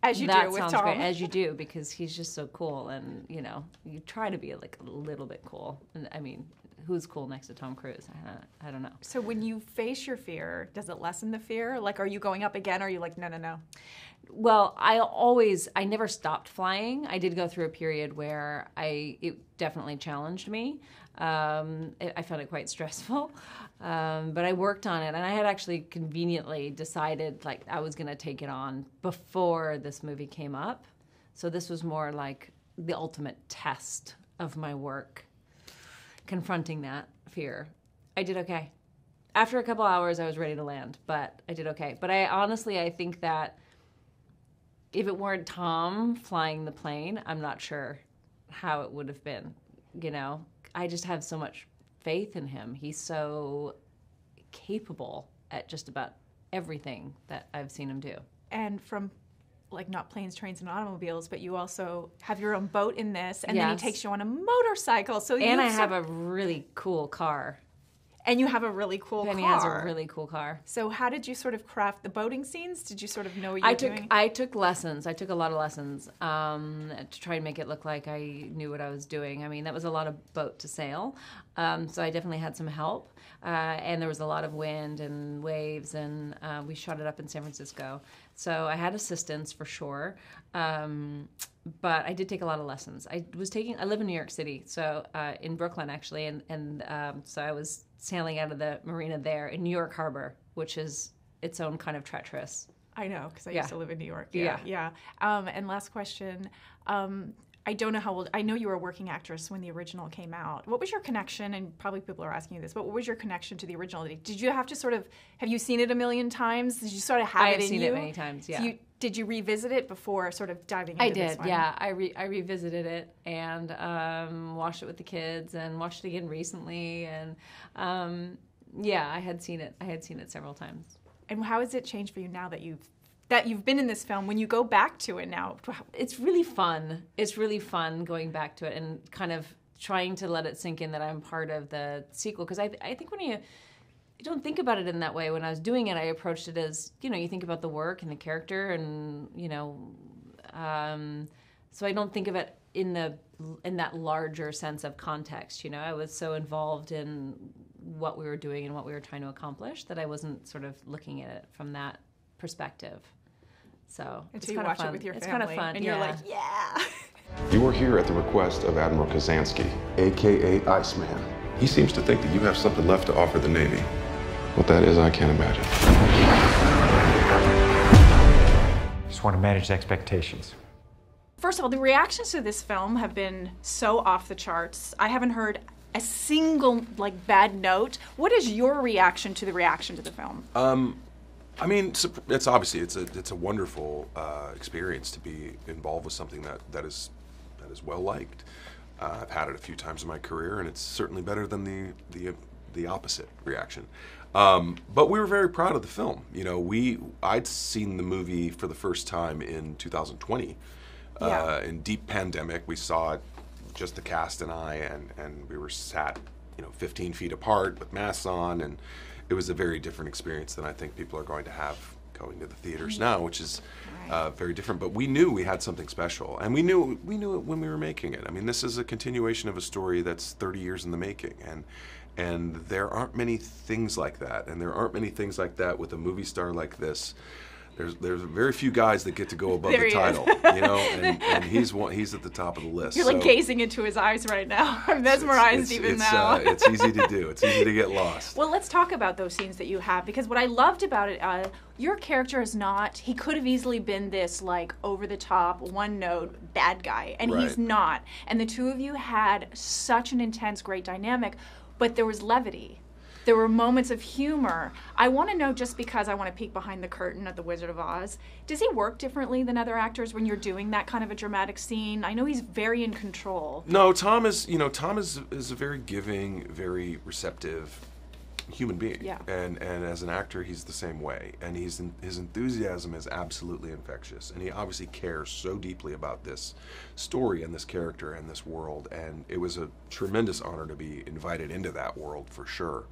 As you that do with Tom. That sounds great, as you do, because he's just so cool, and, you know, you try to be, like, a little bit cool. And I mean, who's cool next to Tom Cruise? I don't, I don't know. So when you face your fear, does it lessen the fear? Like, are you going up again, or are you like, no, no, no? Well, I always, I never stopped flying. I did go through a period where I, it definitely challenged me. Um, it, I found it quite stressful, um, but I worked on it, and I had actually conveniently decided like I was gonna take it on before this movie came up. So this was more like the ultimate test of my work, confronting that fear. I did okay. After a couple hours, I was ready to land, but I did okay. But I honestly, I think that if it weren't Tom flying the plane, I'm not sure how it would have been, you know? I just have so much faith in him. He's so capable at just about everything that I've seen him do. And from, like, not planes, trains, and automobiles, but you also have your own boat in this, and yes. then he takes you on a motorcycle. So and I so have a really cool car. And you have a really cool Penny car. Penny has a really cool car. So how did you sort of craft the boating scenes? Did you sort of know what you I were took, doing? I took lessons. I took a lot of lessons um, to try and make it look like I knew what I was doing. I mean, that was a lot of boat to sail, um, so I definitely had some help. Uh, and there was a lot of wind and waves, and uh, we shot it up in San Francisco. So I had assistance for sure, um, but I did take a lot of lessons. I was taking, I live in New York City, so uh, in Brooklyn actually, and, and um, so I was sailing out of the marina there in New York Harbor, which is its own kind of treacherous. I know, because I yeah. used to live in New York. Yeah. Yeah. yeah. Um, and last question. Um, I don't know how old, I know you were a working actress when the original came out. What was your connection, and probably people are asking you this, but what was your connection to the original? Did you have to sort of, have you seen it a million times? Did you sort of have I it have in you? I have seen it many times, yeah. So you, did you revisit it before sort of diving into I did, this one? yeah. I, re I revisited it and um, watched it with the kids and watched it again recently. And um, yeah, I had seen it. I had seen it several times. And how has it changed for you now that you've that you've been in this film, when you go back to it now? It's really fun. It's really fun going back to it and kind of trying to let it sink in that I'm part of the sequel. Because I, th I think when you, you don't think about it in that way. When I was doing it, I approached it as, you know, you think about the work and the character and, you know, um, so I don't think of it in the in that larger sense of context, you know. I was so involved in what we were doing and what we were trying to accomplish that I wasn't sort of looking at it from that perspective. So it's kind of fun. It with your it's kind of fun, and yeah. You're like, yeah. You were here at the request of Admiral Kazansky, A K A Iceman. He seems to think that you have something left to offer the Navy. What that is, I can't imagine. Just want to manage expectations. First of all, the reactions to this film have been so off the charts. I haven't heard a single like bad note. What is your reaction to the reaction to the film? Um. I mean, it's obviously it's a it's a wonderful uh, experience to be involved with something that that is that is well liked. Uh, I've had it a few times in my career, and it's certainly better than the the the opposite reaction. Um, but we were very proud of the film. You know, we I'd seen the movie for the first time in two thousand twenty, yeah. uh, in deep pandemic. We saw it, just the cast and I, and and we were sat, you know, fifteen feet apart with masks on and. It was a very different experience than I think people are going to have going to the theaters now, which is uh, very different. But we knew we had something special, and we knew we knew it when we were making it. I mean, this is a continuation of a story that's thirty years in the making, and and there aren't many things like that, and there aren't many things like that with a movie star like this. There's there's very few guys that get to go above the title, you know, and, and he's one, he's at the top of the list. You're so, like gazing into his eyes right now. I'm mesmerized it's, it's, even it's, now. Uh, it's easy to do. It's easy to get lost. Well, let's talk about those scenes that you have, because what I loved about it, uh, your character is not. He could have easily been this like over the top, one note bad guy, and right. He's not. And the two of you had such an intense, great dynamic, but there was levity. There were moments of humor. I want to know, just because I want to peek behind the curtain at The Wizard of Oz, does he work differently than other actors when you're doing that kind of a dramatic scene? I know he's very in control. No, Tom is, you know, Tom is, is a very giving, very receptive human being. Yeah. And, and as an actor, he's the same way. And he's in, his enthusiasm is absolutely infectious. And he obviously cares so deeply about this story and this character and this world. And it was a tremendous honor to be invited into that world, for sure.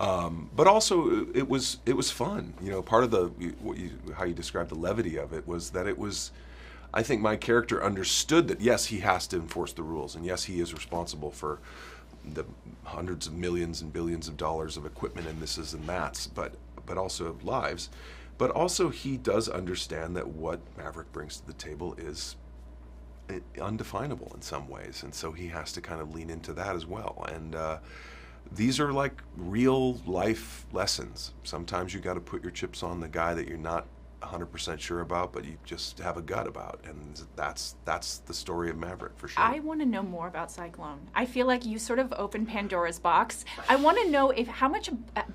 Um, but also, it was it was fun. You know, part of the what you, how you described the levity of it was that it was. I think my character understood that yes, he has to enforce the rules, and yes, he is responsible for the hundreds of millions and billions of dollars of equipment and this is and that's, but but also lives. But also, he does understand that what Maverick brings to the table is undefinable in some ways, and so he has to kind of lean into that as well. And. Uh, These are like real life lessons. Sometimes you got to put your chips on the guy that you're not one hundred percent sure about, but you just have a gut about, and that's that's the story of Maverick for sure. I want to know more about Cyclone. I feel like you sort of opened Pandora's box. I want to know if how much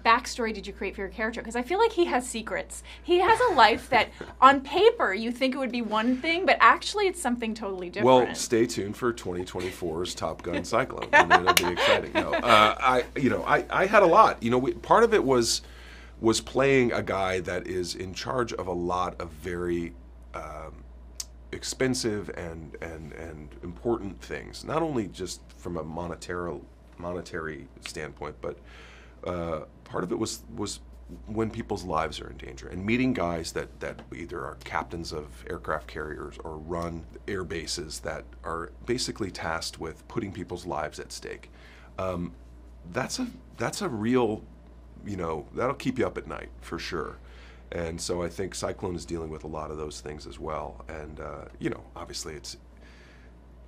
backstory did you create for your character, because I feel like he has secrets. He has a life that on paper you think it would be one thing, but actually it's something totally different. Well, stay tuned for twenty twenty-four's Top Gun Cyclone, and it'll be exciting. No, uh, I you know I I had a lot. You know, we, part of it was. was playing a guy that is in charge of a lot of very um, expensive and, and, and important things, not only just from a monetary, monetary standpoint, but uh, part of it was, was when people's lives are in danger, and meeting guys that, that either are captains of aircraft carriers or run air bases that are basically tasked with putting people's lives at stake. Um, that's a, that's a real, you know, that'll keep you up at night for sure. And so I think Cyclone is dealing with a lot of those things as well. And, uh, you know, obviously it's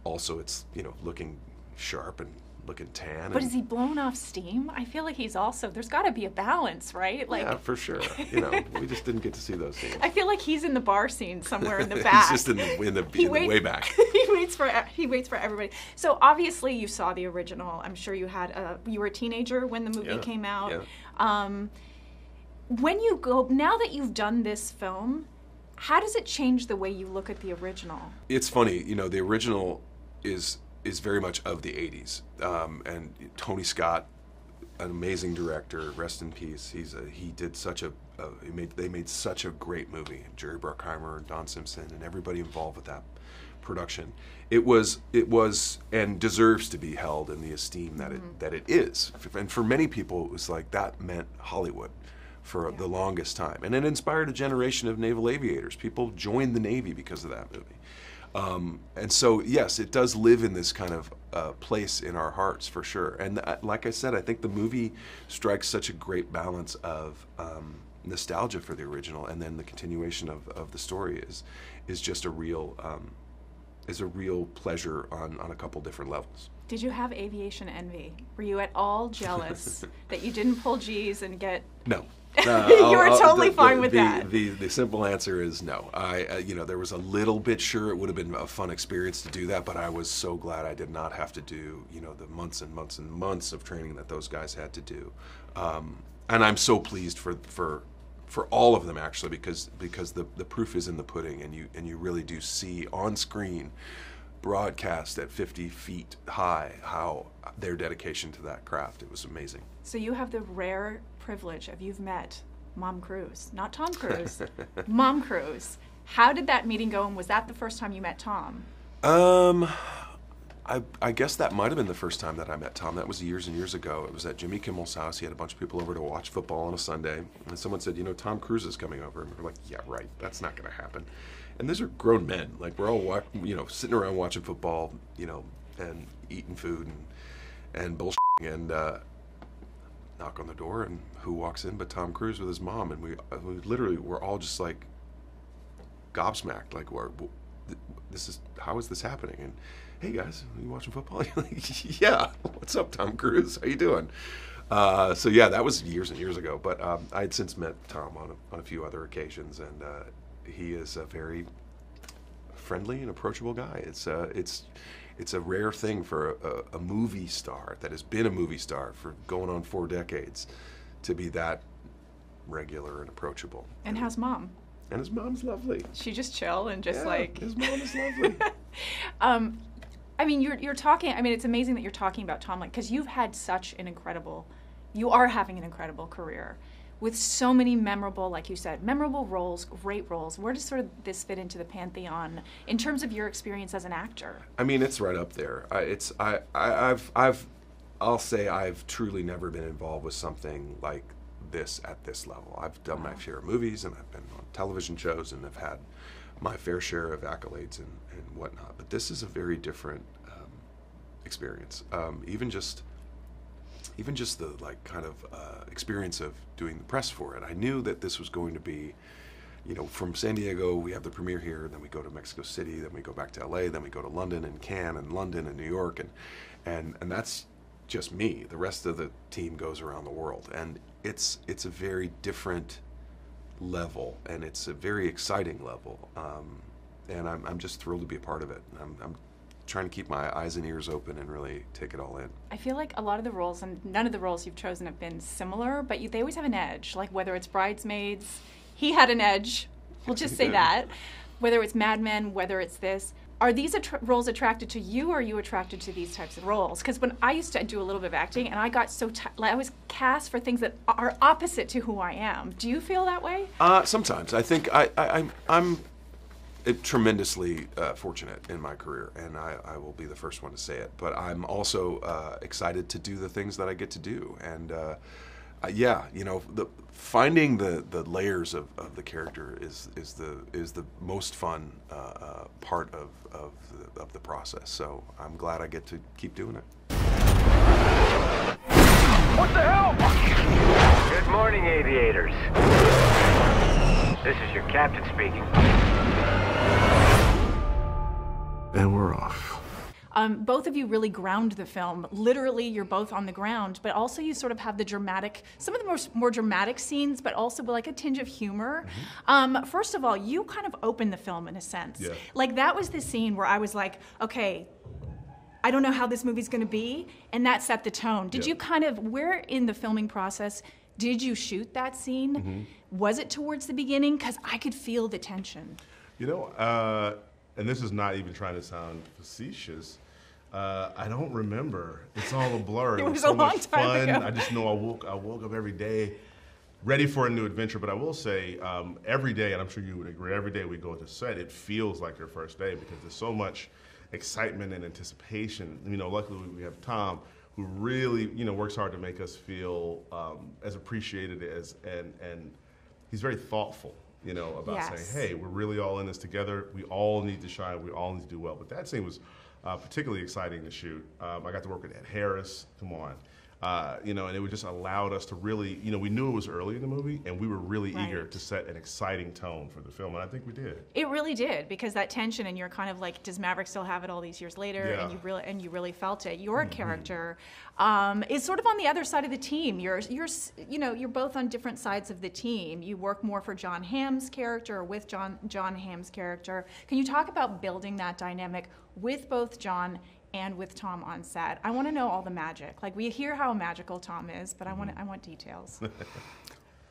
also it's, you know, looking sharp and looking tan. But is he blown off steam? I feel like he's also, there's got to be a balance, right? Like, yeah, for sure. You know, we just didn't get to see those scenes. I feel like he's in the bar scene somewhere in the back. He's just in the, in the, in the way back. he waits for he waits for everybody. So obviously you saw the original. I'm sure you had a, you were a teenager when the movie yeah, came out. Yeah. Um, when you go, now that you've done this film, how does it change the way you look at the original? It's funny, you know, the original is is very much of the eighties, um, and Tony Scott an amazing director. Rest in peace. He's a, he did such a, a he made, they made such a great movie. Jerry Bruckheimer, Don Simpson, and everybody involved with that production. It was it was and deserves to be held in the esteem that it mm-hmm. that it is. And for many people, it was like that meant Hollywood for yeah. the longest time, and it inspired a generation of naval aviators. People joined the Navy because of that movie. Um, and so, yes, it does live in this kind of uh, place in our hearts, for sure. And uh, like I said, I think the movie strikes such a great balance of um, nostalgia for the original, and then the continuation of, of the story is is just a real um, is a real pleasure on, on a couple different levels. Did you have aviation envy? Were you at all jealous that you didn't pull G's and get... No. Uh, you were totally I'll, the, fine the, with the, that. The, the simple answer is no. I, uh, you know, there was a little bit, sure, it would have been a fun experience to do that, but I was so glad I did not have to do, you know, the months and months and months of training that those guys had to do. Um, and I'm so pleased for, for, for all of them, actually, because, because the, the proof is in the pudding, and you, and you really do see on screen, broadcast at fifty feet high, how their dedication to that craft. It was amazing. So you have the rare privilege of you've met Mom Cruise, not Tom Cruise, Mom Cruise. How did that meeting go, and was that the first time you met Tom? Um, I, I guess that might have been the first time that I met Tom. That was years and years ago. It was at Jimmy Kimmel's house. He had a bunch of people over to watch football on a Sunday, and someone said, you know, Tom Cruise is coming over. And we're like, yeah, right, that's not gonna happen. And these are grown men. Like, we're all walking, you know, sitting around watching football, you know, and eating food and, and bullshitting, and uh, knock on the door, and who walks in but Tom Cruise with his mom. And we, we literally were all just like gobsmacked, like, we're, this is, how is this happening? And hey guys, are you watching football? Like, yeah, what's up, Tom Cruise? How you doing? Uh, so yeah, that was years and years ago. But um, I had since met Tom on a, on a few other occasions, and uh, he is a very friendly and approachable guy. It's a, it's, it's a rare thing for a, a movie star that has been a movie star for going on four decades to be that regular and approachable. And how's Mom? And his mom's lovely. She just chill and just yeah, like... his mom is lovely. um, I mean, you're, you're talking, I mean, it's amazing that you're talking about Tom, like, because you've had such an incredible, you are having an incredible career, with so many memorable, like you said, memorable roles, great roles. Where does sort of this fit into the pantheon in terms of your experience as an actor? I mean, it's right up there. I, it's I, I I've I've I'll say I've truly never been involved with something like this at this level. I've done wow. my share of movies, and I've been on television shows, and I've had my fair share of accolades and, and whatnot. But this is a very different um, experience. Um, even just. Even just the like kind of uh, experience of doing the press for it. I knew that this was going to be, you know, from San Diego, we have the premiere here, and then we go to Mexico City, then we go back to L A, then we go to London and Cannes and London and New York, and and and that's just me. The rest of the team goes around the world, and it's it's a very different level, and it's a very exciting level, um, and I'm I'm just thrilled to be a part of it. And I'm, I'm trying to keep my eyes and ears open and really take it all in. I feel like a lot of the roles, and none of the roles you've chosen have been similar, but you, they always have an edge, like whether it's Bridesmaids, he had an edge, we'll just say that, whether it's Mad Men, whether it's this. Are these att- roles attracted to you, or are you attracted to these types of roles? Because when I used to do a little bit of acting, and I got so, t- like I was cast for things that are opposite to who I am. Do you feel that way? Uh, sometimes. I think I, I, I'm, I'm It, tremendously uh, fortunate in my career, and I, I will be the first one to say it. But I'm also uh, excited to do the things that I get to do, and uh, I, yeah, you know, the, finding the, the layers of, of the character is is the is the most fun uh, uh, part of of the, of the process. So I'm glad I get to keep doing it. What the hell? Good morning, aviators. This is your captain speaking. And we're off. Um, both of you really ground the film. Literally, you're both on the ground, but also you sort of have the dramatic, some of the more, more dramatic scenes, but also with like a tinge of humor. Mm-hmm. Um, first of all, you kind of opened the film in a sense. Yeah. Like that was the scene where I was like, okay, I don't know how this movie's gonna be, and that set the tone. Did yeah. you kind of, where in the filming process did you shoot that scene? Mm-hmm. Was it towards the beginning? Because I could feel the tension. You know, uh, and this is not even trying to sound facetious, Uh, I don't remember. It's all a blur. It, it was, was so a long much time fun. Ago. I just know I woke I woke up every day, ready for a new adventure. But I will say, um, every day, and I'm sure you would agree, every day we go to set, it feels like your first day because there's so much excitement and anticipation. You know, luckily we have Tom, who really, you know, works hard to make us feel um, as appreciated as, and and he's very thoughtful. You know, about yes. saying, hey, we're really all in this together. We all need to shine. We all need to do well. But that scene was uh, particularly exciting to shoot. Um, I got to work with Ed Harris. Come on. Uh, you know, and it just allowed us to really, you know, we knew it was early in the movie, and we were really right. eager to set an exciting tone for the film, and I think we did. It really did, because that tension, and you're kind of like, does Maverick still have it all these years later? Yeah. And you really, and you really felt it. Your mm-hmm. character um, is sort of on the other side of the team. You're, you're, you know, you're both on different sides of the team. You work more for John Hamm's character, or with John John Hamm's character. Can you talk about building that dynamic with both John and with Tom on set? I want to know all the magic. Like, we hear how magical Tom is, but I want I want details.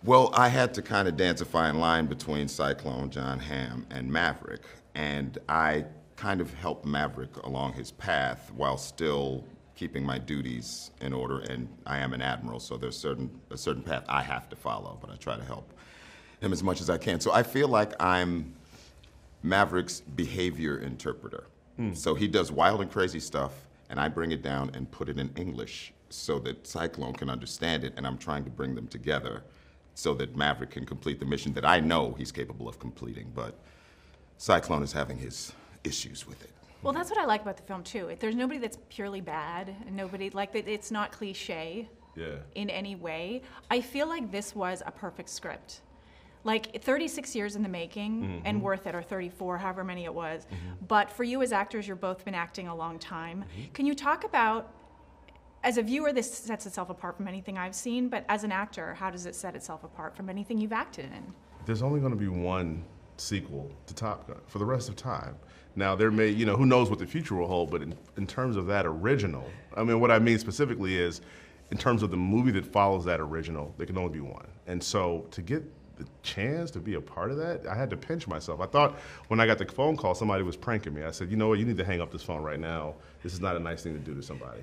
Well, I had to kind of dance a fine line between Cyclone, John Hamm, and Maverick, and I kind of helped Maverick along his path while still keeping my duties in order. And I am an admiral, so there's certain a certain path I have to follow, but I try to help him as much as I can. So I feel like I'm Maverick's behavior interpreter. So he does wild and crazy stuff, and I bring it down and put it in English so that Cyclone can understand it, and I'm trying to bring them together so that Maverick can complete the mission that I know he's capable of completing, but Cyclone is having his issues with it. Well, that's what I like about the film, too. There's nobody that's purely bad, nobody, like, it's not cliche yeah. in any way. I feel like this was a perfect script. Like, thirty-six years in the making, mm-hmm. and worth it, or thirty-four, however many it was. Mm-hmm. But for you as actors, you've both been acting a long time. Mm-hmm. Can you talk about, as a viewer, this sets itself apart from anything I've seen, but as an actor, how does it set itself apart from anything you've acted in? There's only going to be one sequel to Top Gun for the rest of time. Now, there may, you know, who knows what the future will hold, but in, in terms of that original, I mean, what I mean specifically is, in terms of the movie that follows that original, there can only be one. And so, to get the chance to be a part of that, I had to pinch myself. I thought when I got the phone call, somebody was pranking me. I said, you know what, you need to hang up this phone right now. This is not a nice thing to do to somebody.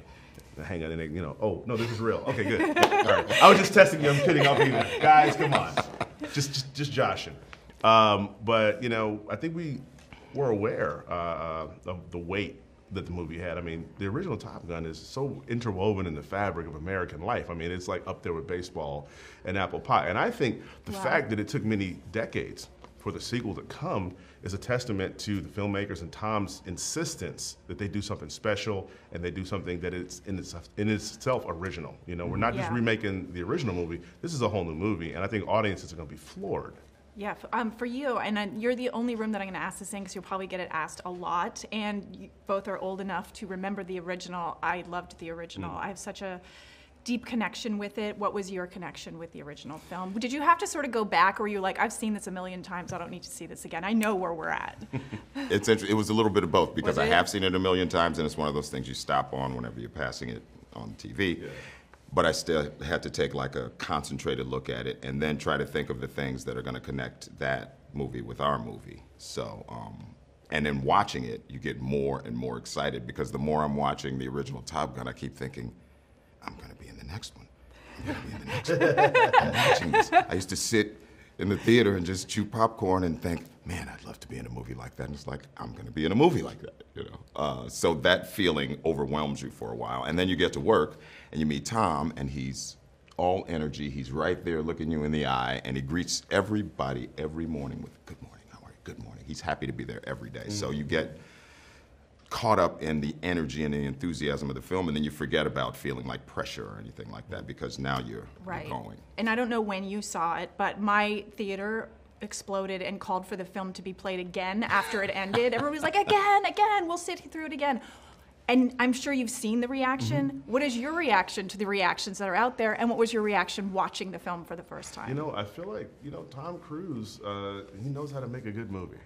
Hang on, and they, you know, oh, no, this is real. Okay, good. All right. I was just testing you. I'm kidding. I'll be like, guys, come on. Just just, just joshing. Um, but, you know, I think we were aware uh, of the weight that the movie had. I mean, the original Top Gun is so interwoven in the fabric of American life. I mean, it's like up there with baseball and apple pie. And I think the wow. fact that it took many decades for the sequel to come is a testament to the filmmakers and Tom's insistence that they do something special and they do something that it's in, its, in itself original. You know, we're not yeah. just remaking the original movie. This is a whole new movie, and I think audiences are going to be floored. Yeah, um, for you, and I, you're the only room that I'm going to ask this in, because you'll probably get it asked a lot, and you both are old enough to remember the original. I loved the original. Mm. I have such a deep connection with it. What was your connection with the original film? Did you have to sort of go back, or were you like, I've seen this a million times, I don't need to see this again? I know where we're at. It's interesting. It was a little bit of both, because I have seen it a million times, and it's one of those things you stop on whenever you're passing it on T V. Yeah. But I still had to take like a concentrated look at it and then try to think of the things that are gonna connect that movie with our movie. So, um, and then watching it, you get more and more excited, because the more I'm watching the original Top Gun, I keep thinking, I'm gonna be in the next one. I'm gonna be in the next one. I'm watching this. I used to sit in the theater and just chew popcorn and think, man, I'd love to be in a movie like that. And it's like, I'm gonna be in a movie like that, you know? Uh, so that feeling overwhelms you for a while. And then you get to work and you meet Tom, and he's all energy. He's right there looking you in the eye, and he greets everybody every morning with, good morning, how are you, good morning. He's happy to be there every day. Mm-hmm. So you get caught up in the energy and the enthusiasm of the film, and then you forget about feeling like pressure or anything like that, because now you're, right. you're going. And I don't know when you saw it, but my theater exploded and called for the film to be played again after it ended. Everyone was like, again, again, we'll sit through it again. And I'm sure you've seen the reaction. Mm-hmm. What is your reaction to the reactions that are out there, and what was your reaction watching the film for the first time? You know, I feel like, you know, Tom Cruise, uh, he knows how to make a good movie.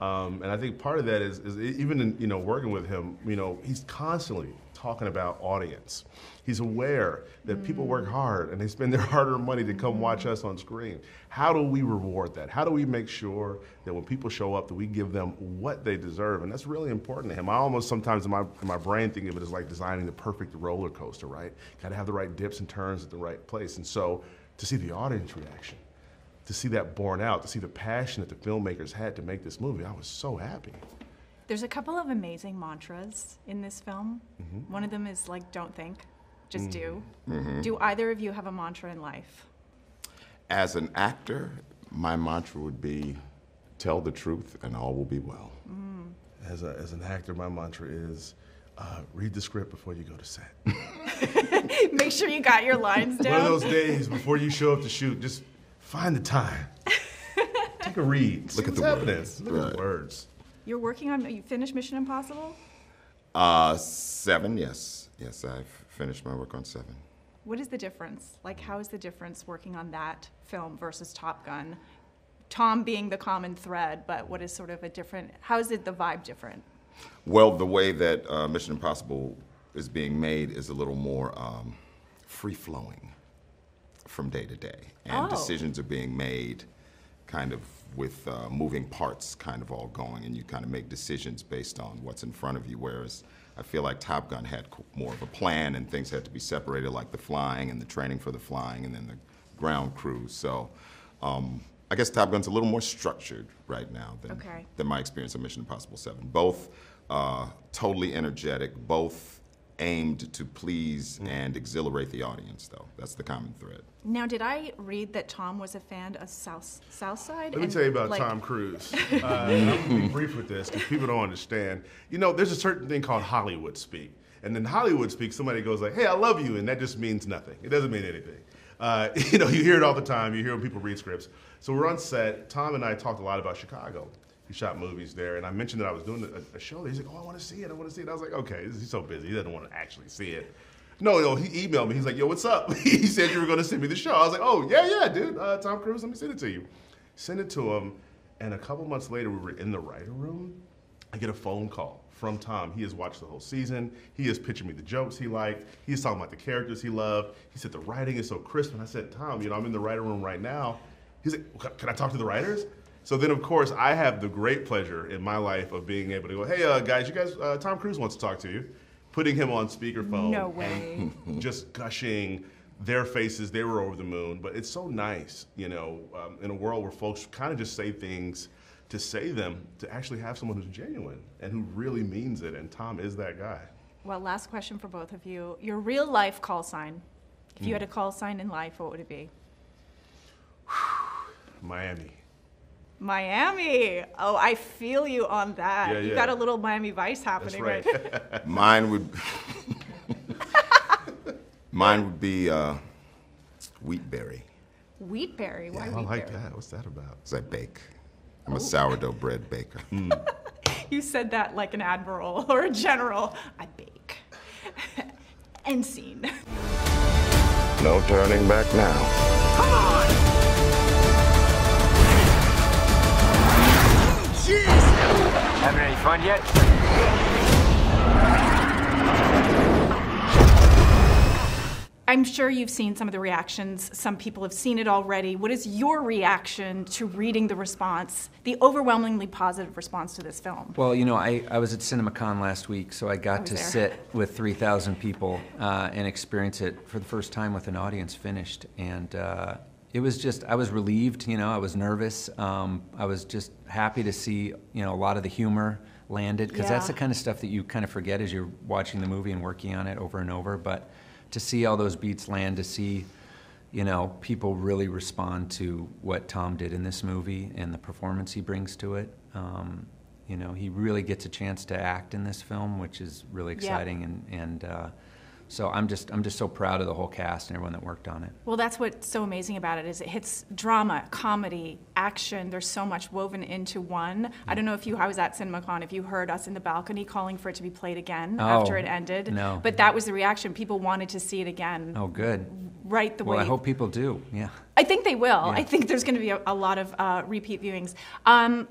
Um, and I think part of that is, is even in, you know, working with him, you know, he's constantly talking about audience. He's aware that mm. people work hard and they spend their hard-earned money to come watch us on screen. How do we reward that? How do we make sure that when people show up that we give them what they deserve? And that's really important to him. I almost sometimes in my, in my brain think of it as like designing the perfect roller coaster, right? Gotta have the right dips and turns at the right place. And so to see the audience reaction, to see that borne out, to see the passion that the filmmakers had to make this movie, I was so happy. There's a couple of amazing mantras in this film. Mm-hmm. One of them is like, don't think, just mm-hmm. do. Mm-hmm. Do either of you have a mantra in life? As an actor, my mantra would be, tell the truth and all will be well. Mm. As, a, as an actor, my mantra is, uh, read the script before you go to set. Make sure you got your lines down. One of those days before you show up to shoot, just find the time. Take a read. Look at the words. Look at the words. You're working on, you finished Mission Impossible? Uh, seven, yes. Yes, I've finished my work on seven. What is the difference? Like, how is the difference working on that film versus Top Gun? Tom being the common thread, but what is sort of a different, how is it the vibe different? Well, the way that uh, Mission Impossible is being made is a little more um, free-flowing from day to day. And oh. decisions are being made kind of with uh, moving parts kind of all going, and you kind of make decisions based on what's in front of you, whereas I feel like Top Gun had more of a plan and things had to be separated, like the flying and the training for the flying and then the ground crew. So um, I guess Top Gun's a little more structured right now than, okay. than my experience of Mission Impossible seven. Both uh, totally energetic, both aimed to please mm. and exhilarate the audience, though. That's the common thread. Now, did I read that Tom was a fan of South, South Side? Let me tell you about like... Tom Cruise. uh, I'm gonna be brief with this, because people don't understand. You know, there's a certain thing called Hollywood speak. And in Hollywood speak, somebody goes like, hey, I love you, and that just means nothing. It doesn't mean anything. Uh, you know, you hear it all the time. You hear when people read scripts. So we're on set. Tom and I talked a lot about Chicago. He shot movies there, and I mentioned that I was doing a, a show. He's like, oh, I want to see it, I want to see it. I was like, okay, he's so busy, he doesn't want to actually see it. No, no, he emailed me, he's like, yo, what's up? He said you were going to send me the show. I was like, oh, yeah, yeah, dude, uh, Tom Cruise, let me send it to you. Send it to him, and a couple months later, we were in the writer room. I get a phone call from Tom. He has watched the whole season. He has pitching me the jokes he liked. He's talking about the characters he loved. He said the writing is so crisp, and I said, Tom, you know, I'm in the writer room right now. He's like, can I talk to the writers? So then, of course, I have the great pleasure in my life of being able to go, hey, uh, guys, you guys, uh, Tom Cruise wants to talk to you. Putting him on speakerphone. No way. And just gushing their faces. They were over the moon. But it's so nice, you know, um, in a world where folks kind of just say things to say them, to actually have someone who's genuine and who really means it. And Tom is that guy. Well, last question for both of you. Your real life call sign. If you mm. had a call sign in life, what would it be? Miami. Miami. Oh, I feel you on that. Yeah, you yeah. got a little Miami Vice happening That's right, right? Mine would Mine would be uh, wheatberry. Wheatberry? Why yeah, wheatberry? I like that. What's that about? Because I bake. I'm oh. a sourdough bread baker. Mm. You said that like an admiral or a general. I bake. End scene. No turning back now. Come on! Jeez. Having any fun yet? I'm sure you've seen some of the reactions. Some people have seen it already. What is your reaction to reading the response, the overwhelmingly positive response to this film? Well, you know, I, I was at CinemaCon last week, so I got I to there. sit with three thousand people uh, and experience it for the first time with an audience finished. And uh, it was just, I was relieved, you know, I was nervous. Um, I was just happy to see, you know, a lot of the humor landed, because yeah. that's the kind of stuff that you kind of forget as you're watching the movie and working on it over and over. But to see all those beats land, to see, you know, people really respond to what Tom did in this movie and the performance he brings to it. Um, you know, he really gets a chance to act in this film, which is really exciting. Yeah. and. and uh, So I'm just, I'm just so proud of the whole cast and everyone that worked on it. Well, that's what's so amazing about it, is it hits drama, comedy, action. There's so much woven into one. Mm. I don't know if you, I was at CinemaCon, if you heard us in the balcony calling for it to be played again oh, after it ended. No. But that was the reaction. People wanted to see it again. Oh, good. Right the well, way. Well, I hope people do, yeah. I think they will. Yeah. I think there's going to be a, a lot of uh, repeat viewings. Um,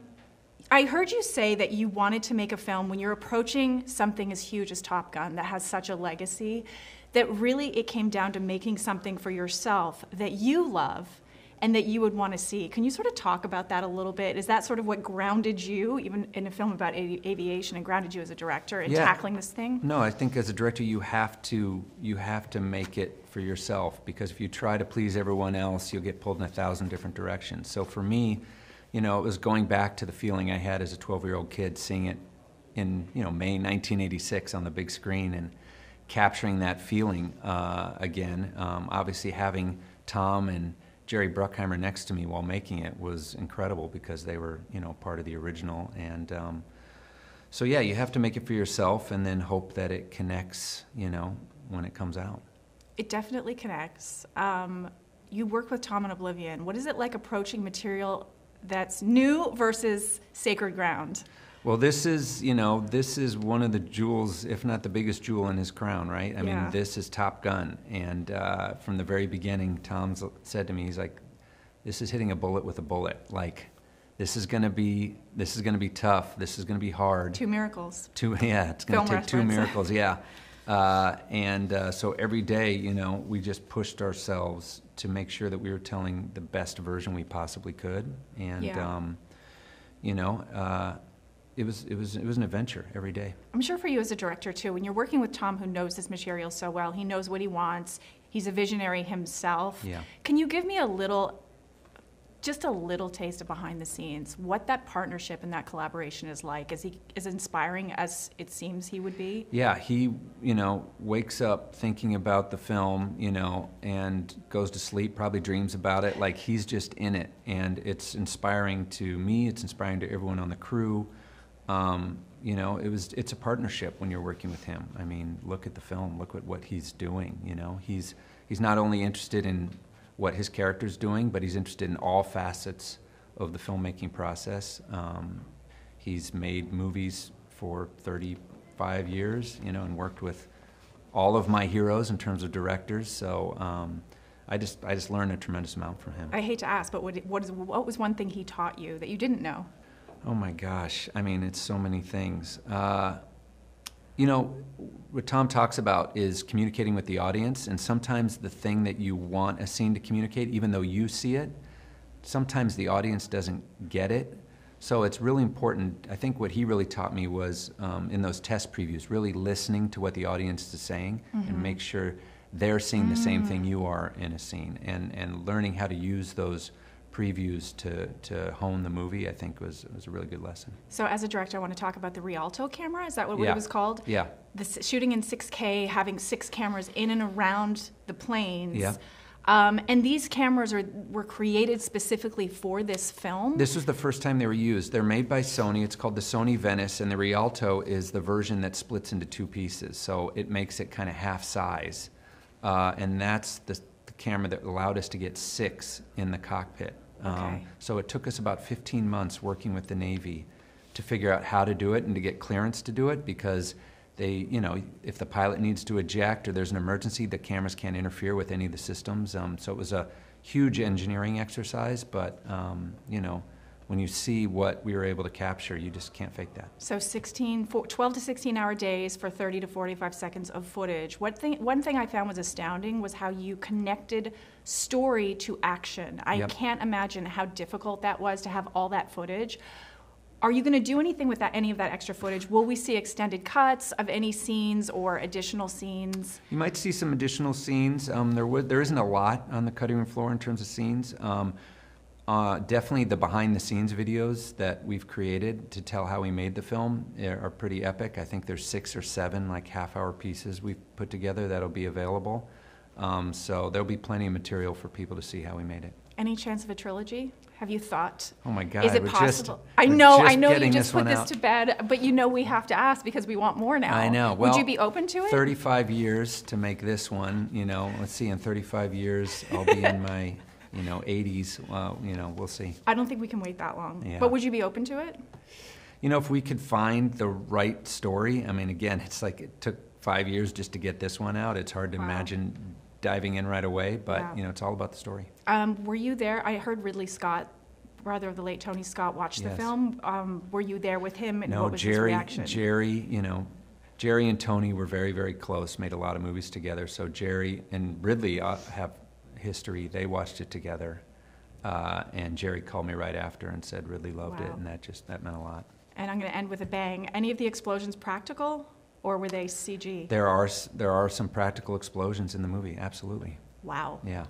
I heard you say that you wanted to make a film when you're approaching something as huge as Top Gun that has such a legacy, that really it came down to making something for yourself that you love and that you would want to see. Can you sort of talk about that a little bit? Is that sort of what grounded you, even in a film about aviation, and grounded you as a director in yeah. tackling this thing? No, I think as a director you have to you have to make it for yourself, because if you try to please everyone else, you'll get pulled in a thousand different directions. So for me, you know, it was going back to the feeling I had as a twelve-year-old kid, seeing it in, you know, May nineteen eighty-six on the big screen and capturing that feeling uh, again. Um, obviously having Tom and Jerry Bruckheimer next to me while making it was incredible, because they were, you know, part of the original. And um, so yeah, you have to make it for yourself and then hope that it connects, you know, when it comes out. It definitely connects. Um, you work with Tom on Oblivion. What is it like approaching material that's new versus sacred ground? Well, this is, you know, this is one of the jewels, if not the biggest jewel in his crown, right? I yeah. mean, this is Top Gun. And uh, from the very beginning, Tom's said to me, he's like, this is hitting a bullet with a bullet. Like, this is gonna be, this is gonna be tough. This is gonna be hard. Two miracles. Two, yeah, it's gonna Film take reference. two miracles, yeah. Uh, and uh, so every day, you know, we just pushed ourselves to make sure that we were telling the best version we possibly could. And, yeah. um, you know, uh, It was, it, was, it was an adventure every day. I'm sure for you as a director too, when you're working with Tom, who knows this material so well, he knows what he wants, he's a visionary himself. Yeah. Can you give me a little, just a little taste of behind the scenes, what that partnership and that collaboration is like? Is he as inspiring as it seems he would be? Yeah, he, you know, wakes up thinking about the film, you know, and goes to sleep, probably dreams about it, like he's just in it. And it's inspiring to me, it's inspiring to everyone on the crew. Um, you know, it was, it's a partnership when you're working with him. I mean, look at the film, look at what he's doing, you know. He's, he's not only interested in what his character's doing, but he's interested in all facets of the filmmaking process. Um, he's made movies for thirty-five years, you know, and worked with all of my heroes in terms of directors, so um, I just, I just learned a tremendous amount from him. I hate to ask, but what, what, is, what was one thing he taught you that you didn't know? Oh my gosh, I mean, it's so many things. Uh, you know, what Tom talks about is communicating with the audience, and sometimes the thing that you want a scene to communicate, even though you see it, sometimes the audience doesn't get it. So it's really important. I think what he really taught me was, um, in those test previews, really listening to what the audience is saying, mm-hmm. and make sure they're seeing mm. the same thing you are in a scene, and, and learning how to use those previews to, to hone the movie, I think was, was a really good lesson. So as a director, I want to talk about the Rialto camera, is that what, what yeah. it was called? Yeah. The shooting in six K, having six cameras in and around the planes. Yeah. Um, and these cameras are, were created specifically for this film? This was the first time they were used. They're made by Sony, it's called the Sony Venice, and the Rialto is the version that splits into two pieces, so it makes it kind of half size. Uh, and that's the camera that allowed us to get six in the cockpit. Okay. Um, so it took us about fifteen months working with the Navy to figure out how to do it and to get clearance to do it, because they, you know, if the pilot needs to eject or there's an emergency, the cameras can't interfere with any of the systems. Um, so it was a huge engineering exercise, but um, you know, when you see what we were able to capture, you just can't fake that. So twelve to sixteen hour days for thirty to forty-five seconds of footage. One thing, one thing I found was astounding was how you connected story to action. I yep. can't imagine how difficult that was to have all that footage. Are you gonna do anything with that, any of that extra footage? Will we see extended cuts of any scenes or additional scenes? You might see some additional scenes. Um, there, would, there isn't a lot on the cutting room floor in terms of scenes. Um, Uh, definitely the behind-the-scenes videos that we've created to tell how we made the film are pretty epic. I think there's six or seven like half-hour pieces we've put together that'll be available. Um, so there'll be plenty of material for people to see how we made it. Any chance of a trilogy? Have you thought? Oh my God, is it possible? Just, I know, I know you just put this to bed, but you know we have to ask because we want more now. I know. Well, would you be open to it? thirty-five years to make this one, you know, let's see, in thirty-five years I'll be in my you know, eighties, uh, you know, we'll see. I don't think we can wait that long. Yeah. But would you be open to it? You know, if we could find the right story, I mean, again, it's like it took five years just to get this one out. It's hard to wow. imagine diving in right away, but, wow. you know, it's all about the story. Um, were you there? I heard Ridley Scott brother of the late Tony Scott, watched yes. the film. Um, were you there with him, and no, what was Jerry, his reaction? No, Jerry, you know, Jerry and Tony were very, very close, made a lot of movies together. So Jerry and Ridley uh, have history. They watched it together. Uh, and Jerry called me right after and said Ridley loved wow. it, and that just, that meant a lot. And I'm going to end with a bang. Any of the explosions practical, or were they C G? There are, there are some practical explosions in the movie, absolutely. Wow. Yeah.